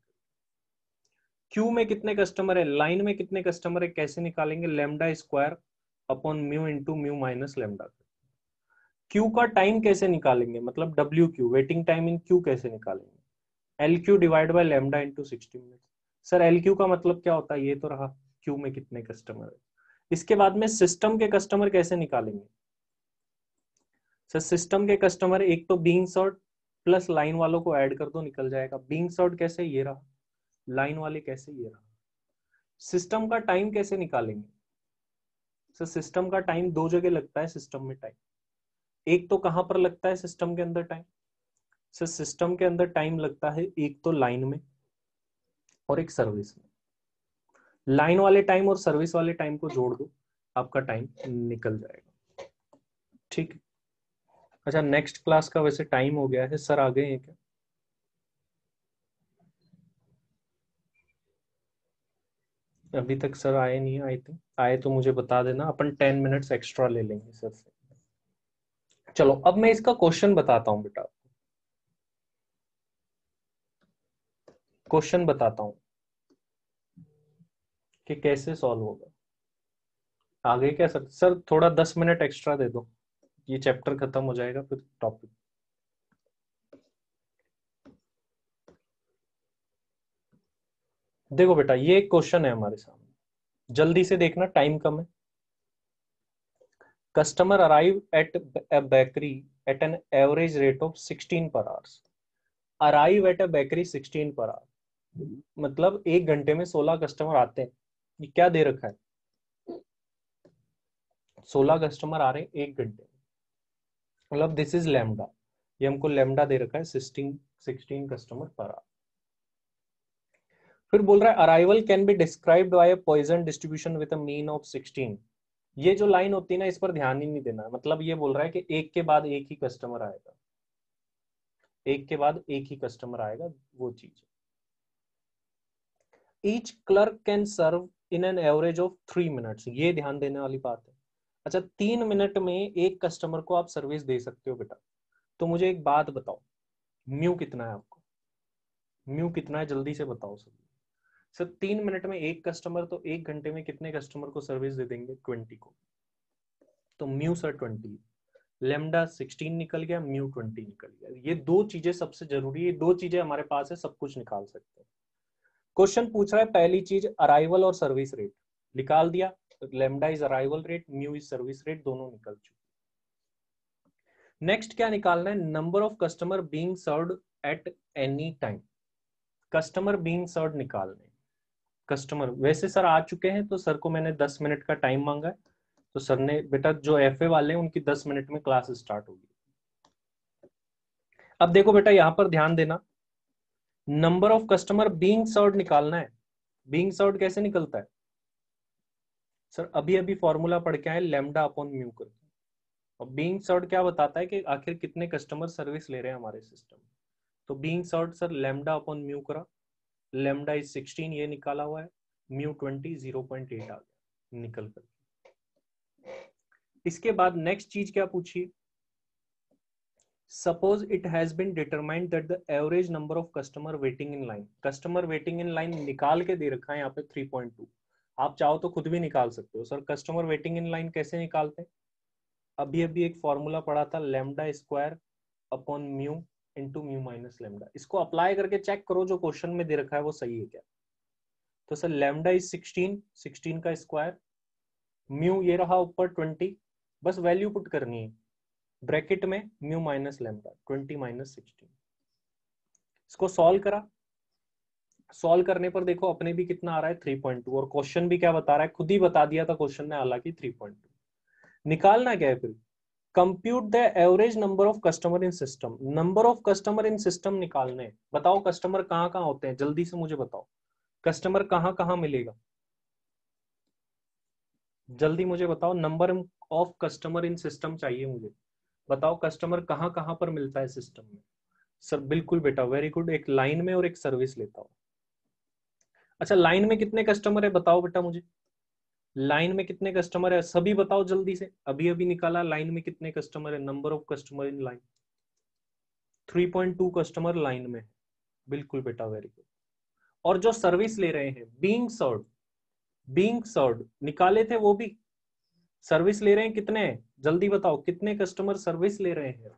Queue में कितने कस्टमर है, लाइन में कितने कस्टमर है, कैसे निकालेंगे, lambda square upon mu into mu minus lambda. Queue का टाइम कैसे निकालेंगे, मतलब W Q, waiting time in queue कैसे निकालेंगे, L Q divide by lambda into sixty minutes. Sir L Q का मतलब क्या होता है, ये तो रहा क्यू में कितने कस्टमर है। इसके बाद में सिस्टम के कस्टमर कैसे निकालेंगे सर, सिस्टम के कस्टमर एक तो बीइंग सॉर्ट प्लस लाइन वालों को ऐड कर दो, निकल जाएगा। बीइंग सॉर्ट कैसे, ये रहा, लाइन वाले कैसे, ये रहा। सिस्टम का टाइम कैसे निकालेंगे सर, सिस्टम का टाइम दो जगह लगता है सिस्टम में टाइम, एक तो कहां पर लगता है सिस्टम के अंदर टाइम सर, सिस्टम के अंदर टाइम लगता है एक तो लाइन में और एक सर्विस में। लाइन वाले टाइम और सर्विस वाले टाइम को जोड़ दो, आपका टाइम निकल जाएगा। ठीक, अच्छा नेक्स्ट क्लास का वैसे टाइम हो गया है, सर आ गए हैं क्या? अभी तक सर आए नहीं, आई थिंक आए तो मुझे बता देना, अपन टेन मिनट्स एक्स्ट्रा ले लेंगे सर से। चलो अब मैं इसका क्वेश्चन बताता हूँ बेटा, क्वेश्चन बताता हूँ कि कैसे सॉल्व होगा। आगे क्या सर? सर थोड़ा दस मिनट एक्स्ट्रा दे दो, ये चैप्टर खत्म हो जाएगा फिर टॉपिक। देखो बेटा ये एक क्वेश्चन है हमारे सामने, जल्दी से देखना, टाइम कम है। Customer arrive at a bakery at an average rate of sixteen per hours. Arrive at a bakery sixteen per hour, मतलब एक घंटे में सोलह कस्टमर आते हैं। ये क्या दे रखा है? सोलह कस्टमर आ रहे हैं एक घंटे, मतलब दिस इज लैम्डा। ये हमको लैम्डा दे रखा है सोलह कस्टमर पर आवर। फिर बोल रहा है arrival can be described by a Poisson distribution with a mean of sixteen. ये जो लाइन होती है ना, इस पर ध्यान ही नहीं देना, मतलब ये बोल रहा है कि एक के बाद एक ही कस्टमर आएगा, एक के बाद एक ही कस्टमर आएगा। वो चीज each clerk can serve in an average of three minutes, ये ध्यान देने वाली बात है। अच्छा तीन मिनट में एक कस्टमर को आप सर्विस दे सकते हो बेटा, तो मुझे एक बात बताओ, म्यू कितना है आपको? म्यू कितना है जल्दी से बताओ सर। सर तीन मिनट में एक कस्टमर, तो एक घंटे में कितने कस्टमर को सर्विस दे देंगे? ट्वेंटी को। तो mu sir twenty, lambda sixteen निकल गया, म्यू ट्वेंटी निकल गया। ये दो चीजें सबसे जरूरी है, दो चीजें हमारे पास है, सब कुछ निकाल सकते हैं। क्वेश्चन पूछ रहा है पहली चीज अराइवल और सर्विस रेट, निकाल दिया। Lambda is arrival rate, mu is service rate, दोनों निकल चुके। नेक्स्ट क्या निकालना है? Number of customer being served at any time, customer being served निकालने। कस्टमर वैसे सर आ चुके हैं, तो सर को मैंने दस मिनट का टाइम मांगा है, तो सर ने बेटा जो एफए वाले हैं उनकी दस मिनट में क्लास स्टार्ट होगी। अब देखो बेटा यहाँ पर ध्यान देना, number of customer being served निकालना है। बीइंग सर्व्ड कैसे निकलता है? सर अभी अभी फॉर्मूला पढ़ के आए, लैम्डा अपॉन म्यू करके, और बीइंग सर्व्ड क्या बताता है कि आखिर कितने कस्टमर सर्विस ले रहे हैं हमारे सिस्टम। तो being served sir lambda upon mu करा, लैम्डा इज सिक्सटीन ये निकाला हुआ है, mu twenty zero point eight आ गया निकल कर। इसके बाद नेक्स्ट चीज क्या पूछिए? Suppose it has been determined that the average number of customer waiting in line. Customer waiting in line निकाल के दे रखा है यहाँ पे थ्री पॉइंट टू, आप चाहो तो खुद भी निकाल सकते हो। Sir customer waiting in line कैसे निकालते हैं? अभी अभी एक फॉर्मूला पढ़ा था, lambda square upon mu into mu minus lambda. इसको अप्लाई करके चेक करो जो क्वेश्चन में दे रखा है वो सही है क्या। तो sir lambda is sixteen, sixteen का स्क्वायर, म्यू ये रहा ऊपर ट्वेंटी, बस वैल्यू पुट करनी है ब्रैकेट में, mu minus lambda twenty minus sixteen. इसको सॉल्व करा, सॉल्व करने पर देखो अपने भी कितना आ रहा है थ्री पॉइंट टू, और क्वेश्चन भी क्या बता रहा है, खुद ही बता दिया था क्वेश्चन ने हालांकि थ्री पॉइंट टू। निकालना क्या है फिर? Compute the average number of customer in system, number of customer in system निकालने। बताओ कस्टमर कहाँ कहाँ होते हैं, जल्दी से मुझे बताओ कस्टमर कहाँ कहाँ मिलेगा, जल्दी मुझे बताओ। Number of customer in system चाहिए मुझे, बताओ कस्टमर कहाँ कहाँ पर मिलता है सिस्टम में। सर बिल्कुल बेटा वेरी गुड, एक लाइन में और एक सर्विस लेता हूँ। अच्छा लाइन में कितने कस्टमर है बताओ बेटा मुझे, लाइन में कितने कस्टमर है सभी बताओ जल्दी से। अभी अभी निकाला लाइन में कितने कस्टमर है, number of customer in line three point two customer line में है, बिल्कुल बेटा वेरी गुड। और जो सर्विस ले रहे हैं बीइंग सर्व्ड, बीइंग सर्व्ड निकाले थे वो भी, सर्विस ले रहे हैं कितने हैं जल्दी बताओ, कितने कस्टमर सर्विस ले रहे हैं।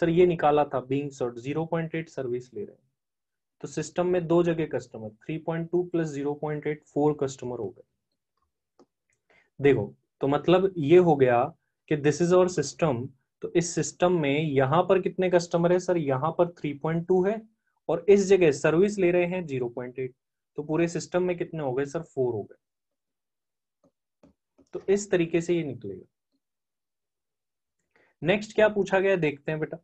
सर ये निकाला था being served zero point eight service ले रहे हैं, तो सिस्टम में दो जगह customer three point two plus zero point eight four customer हो गए। देखो तो मतलब ये हो गया कि दिस इज आवर सिस्टम, तो इस सिस्टम में यहाँ पर कितने कस्टमर है सर, यहाँ पर थ्री पॉइंट टू है और इस जगह सर्विस ले रहे हैं जीरो पॉइंट एट, तो पूरे सिस्टम में कितने हो गए सर फोर हो गए। तो इस तरीके से ये निकलेगा। नेक्स्ट क्या पूछा गया देखते हैं बेटा,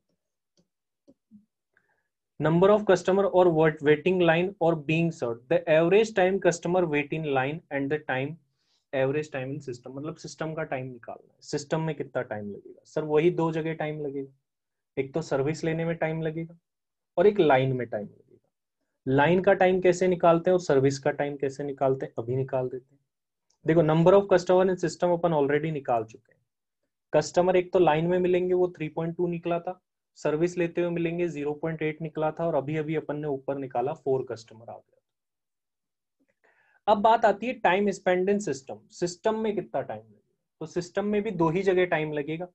number of customer or what waiting line or being served, the average time customer wait in line and the time average time in system, मतलब सिस्टम का टाइम निकालना है, सिस्टम में कितना टाइम लगेगा। सर वही दो जगह टाइम लगेगा, एक तो सर्विस लेने में टाइम लगेगा और एक लाइन में टाइम लगेगा। लाइन का टाइम कैसे निकालते हैं और सर्विस का टाइम कैसे निकालते हैं, अभी निकाल देते हैं। देखो number of customer in system अपन ऑलरेडी निकाल चुके हैं। कस्टमर एक तो लाइन में मिलेंगे वो थ्री पॉइंट टू निकला था, सर्विस लेते हुए मिलेंगे ज़ीरो पॉइंट एट निकला था और अभी अभी अपन ने ऊपर निकाला फोर कस्टमर आ गया। अब बात आती है time spend in system, system में कितना टाइम लगेगा। तो सिस्टम में भी दो ही जगह टाइम लगेगा,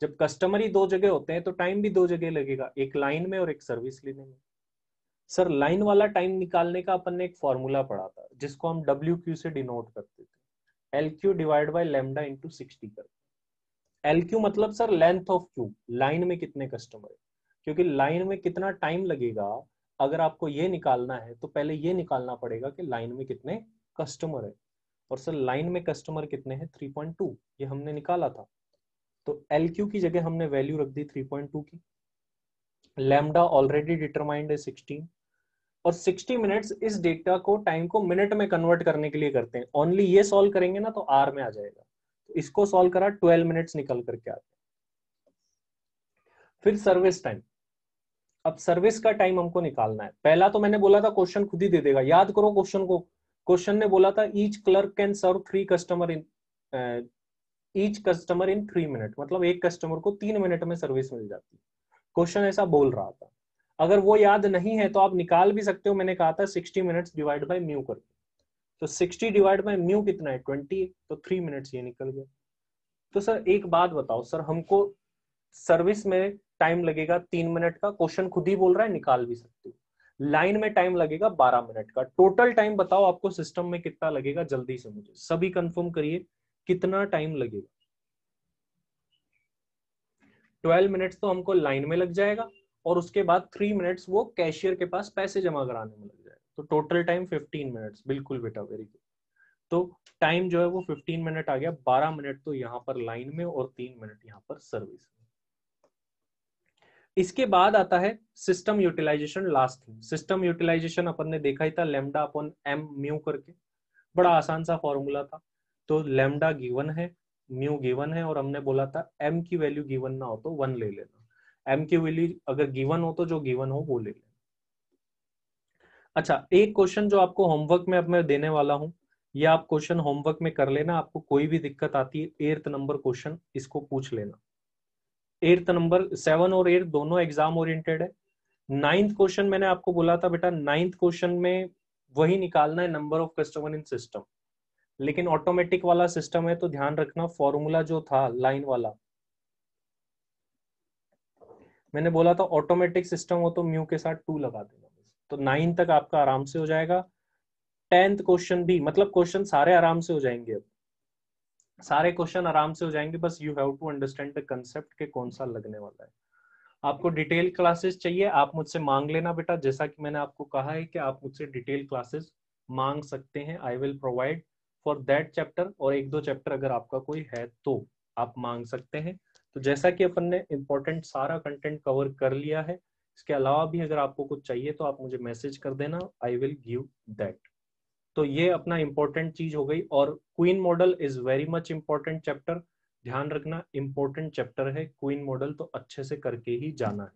जब कस्टमर ही दो जगह होते हैं तो टाइम भी दो जगह लगेगा, एक लाइन में और एक सर्विस लेने में। सर लाइन वाला टाइम निकालने का अपन ने एक फॉर्मूला पढ़ा था जिसको हम डब्ल्यू क्यू से डिनोट करते थे, L Q divide by lambda into sixty करते। L Q मतलब sir length of queue, line में कितने कस्टमर है, क्योंकि लाइन में कितना टाइम लगेगा अगर आपको ये निकालना है तो पहले ये निकालना पड़ेगा कि लाइन में कितने कस्टमर है। और सर लाइन में कस्टमर कितने हैं, थ्री पॉइंट टू, ये हमने निकाला था। तो L Q की जगह हमने वैल्यू रख दी थ्री पॉइंट टू की, लैम्डा ऑलरेडी डिटरमाइंड है सिक्सटीन, और सिक्सटी मिनट्स इस डेटा को, टाइम को मिनट में कन्वर्ट करने के लिए करते हैं। ओनली ये सॉल्व करेंगे ना तो आर में आ जाएगा, इसको सॉल्व करा, ट्वेल्व मिनट्स निकल करके आते। फिर सर्विस टाइम, अब सर्विस का टाइम हमको निकालना है। पहला तो मैंने बोला था क्वेश्चन खुद ही दे देगा, याद करो क्वेश्चन को। क्वेश्चन ने बोला था each clerk can serve three customer in each customer in three minute, मतलब एक कस्टमर को तीन मिनट में सर्विस मिल जाती। क्वेश्चन ऐसा बोल रहा था, अगर वो याद नहीं है तो आप निकाल भी सकते हो। मैंने कहा था sixty minutes divide by mu करके, तो सिक्सटी डिवाइड बाय म्यू कितना है, ट्वेंटी, तो थ्री मिनट्स ये निकल गया। तो सर एक बात बताओ, सर हमको सर्विस में टाइम लगेगा तीन मिनट का, क्वेश्चन खुद ही बोल रहा है, निकाल भी सकते हो। लाइन में टाइम लगेगा बारह मिनट का, टोटल टाइम बताओ आपको सिस्टम में कितना लगेगा। जल्दी से मुझे सभी कंफर्म करिए कितना टाइम लगेगा। ट्वेल्व मिनट्स तो हमको लाइन में लग जाएगा और उसके बाद थ्री मिनट्स वो कैशियर के पास पैसे जमा कराने में लग जाएगा, तो टोटल टाइम फिफ्टीन मिनट्स। बिल्कुल बेटा वेरी गुड, तो टाइम जो है वो फिफ्टीन मिनट आ गया, बारह मिनट तो यहाँ पर लाइन में और तीन मिनट यहाँ पर सर्विस में। इसके बाद आता है system utilisation, last thing. System utilisation अपन ने देखा ही था, लेमडा अपॉन एम म्यू करके, बड़ा आसान सा फॉर्मूला था। तो लेमडा गिवन है, म्यू गिवन है और हमने बोला था एम की वैल्यू गिवन ना हो तो वन ले लेना, एम की वैल्यू अगर गिवन हो तो जो गिवन हो वो ले लेना। अच्छा एक क्वेश्चन जो आपको होमवर्क में अब मैं देने वाला हूं, ये आप क्वेश्चन होमवर्क में कर लेना, आपको कोई भी दिक्कत आती है। एट्थ नंबर क्वेश्चन इसको पूछ लेना, एट्थ नंबर, सेवन और एट दोनों एग्जाम ओरिएंटेड है। नाइन्थ क्वेश्चन मैंने आपको बोला था बेटा, नाइन्थ क्वेश्चन में वही निकालना है number of customer in system, लेकिन ऑटोमेटिक वाला सिस्टम है तो ध्यान रखना। फॉर्मूला जो था लाइन वाला, मैंने बोला था ऑटोमेटिक सिस्टम हो तो म्यू के साथ टू लगा देना, तो नाइन तक आपका आराम से हो जाएगा। टेंथ क्वेश्चन भी, मतलब क्वेश्चन सारे आराम से हो जाएंगे, अब सारे क्वेश्चन आराम से हो जाएंगे, बस you have to understand the concept के कौन सा लगने वाला है। आपको डिटेल क्लासेस चाहिए आप मुझसे मांग लेना बेटा, जैसा कि मैंने आपको कहा है कि आप मुझसे डिटेल क्लासेस मांग सकते हैं। I will provide for that chapter, और एक दो चैप्टर अगर आपका कोई है तो आप मांग सकते हैं। तो जैसा कि अपन ने इम्पोर्टेंट सारा कंटेंट कवर कर लिया है, इसके अलावा भी अगर आपको कुछ चाहिए तो आप मुझे मैसेज कर देना, आई विल गिव दैट। तो ये अपना इम्पोर्टेंट चीज हो गई। और queuing model is very much important chapter, ध्यान रखना इम्पोर्टेंट चैप्टर है क्वीन मॉडल, तो अच्छे से करके ही जाना है।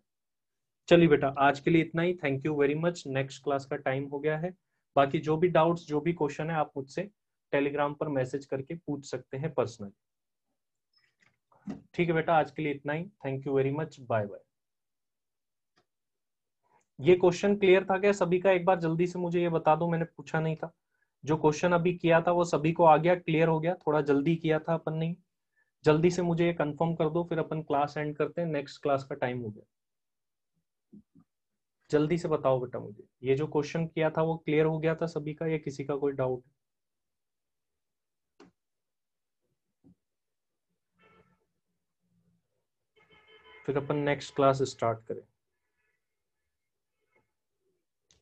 चलिए बेटा आज के लिए इतना ही, thank you very much. Next class का टाइम हो गया है, बाकी जो भी डाउट्स जो भी क्वेश्चन है आप मुझसे टेलीग्राम पर मैसेज करके पूछ सकते हैं पर्सनली। ठीक है बेटा आज के लिए इतना ही, thank you very much, bye bye. ये क्वेश्चन क्लियर था क्या सभी का, एक बार जल्दी से मुझे ये बता दो, मैंने पूछा नहीं था। जो क्वेश्चन अभी किया था वो सभी को आ गया, क्लियर हो गया, थोड़ा जल्दी किया था अपन ने। जल्दी से मुझे ये कंफर्म कर दो फिर अपन क्लास एंड करते हैं, नेक्स्ट क्लास का टाइम हो गया। जल्दी से बताओ बेटा मुझे, ये जो क्वेश्चन किया था वो क्लियर हो गया था सभी का, या किसी का कोई डाउट है? फिर अपन नेक्स्ट क्लास स्टार्ट करें।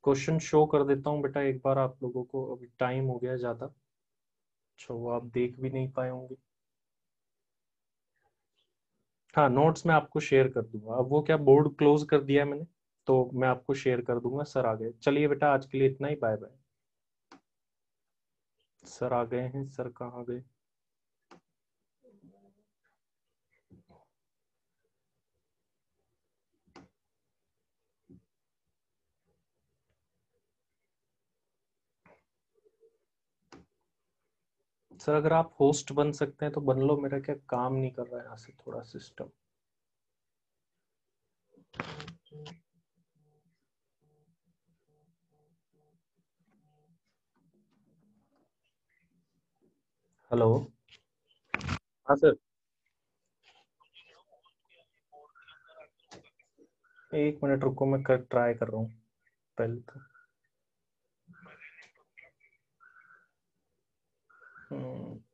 क्वेश्चन शो कर देता हूँ बेटा एक बार आप लोगों को, अभी टाइम हो गया ज़्यादा, अच्छा वो आप देख भी नहीं पाए होंगे। हाँ नोट्स मैं आपको शेयर कर दूंगा। अब वो क्या बोर्ड क्लोज कर दिया है मैंने, तो मैं आपको शेयर कर दूंगा। सर आ गए, चलिए बेटा आज के लिए इतना ही, बाय बाय। सर आ गए हैं, सर कहाँ गए? सर अगर आप होस्ट बन सकते हैं तो बन लो, मेरा क्या काम नहीं कर रहा है यहाँ से थोड़ा सिस्टम। हेलो, हाँ सर एक मिनट रुको, मैं कर ट्राई कर रहा हूँ पहले तो। Hmm.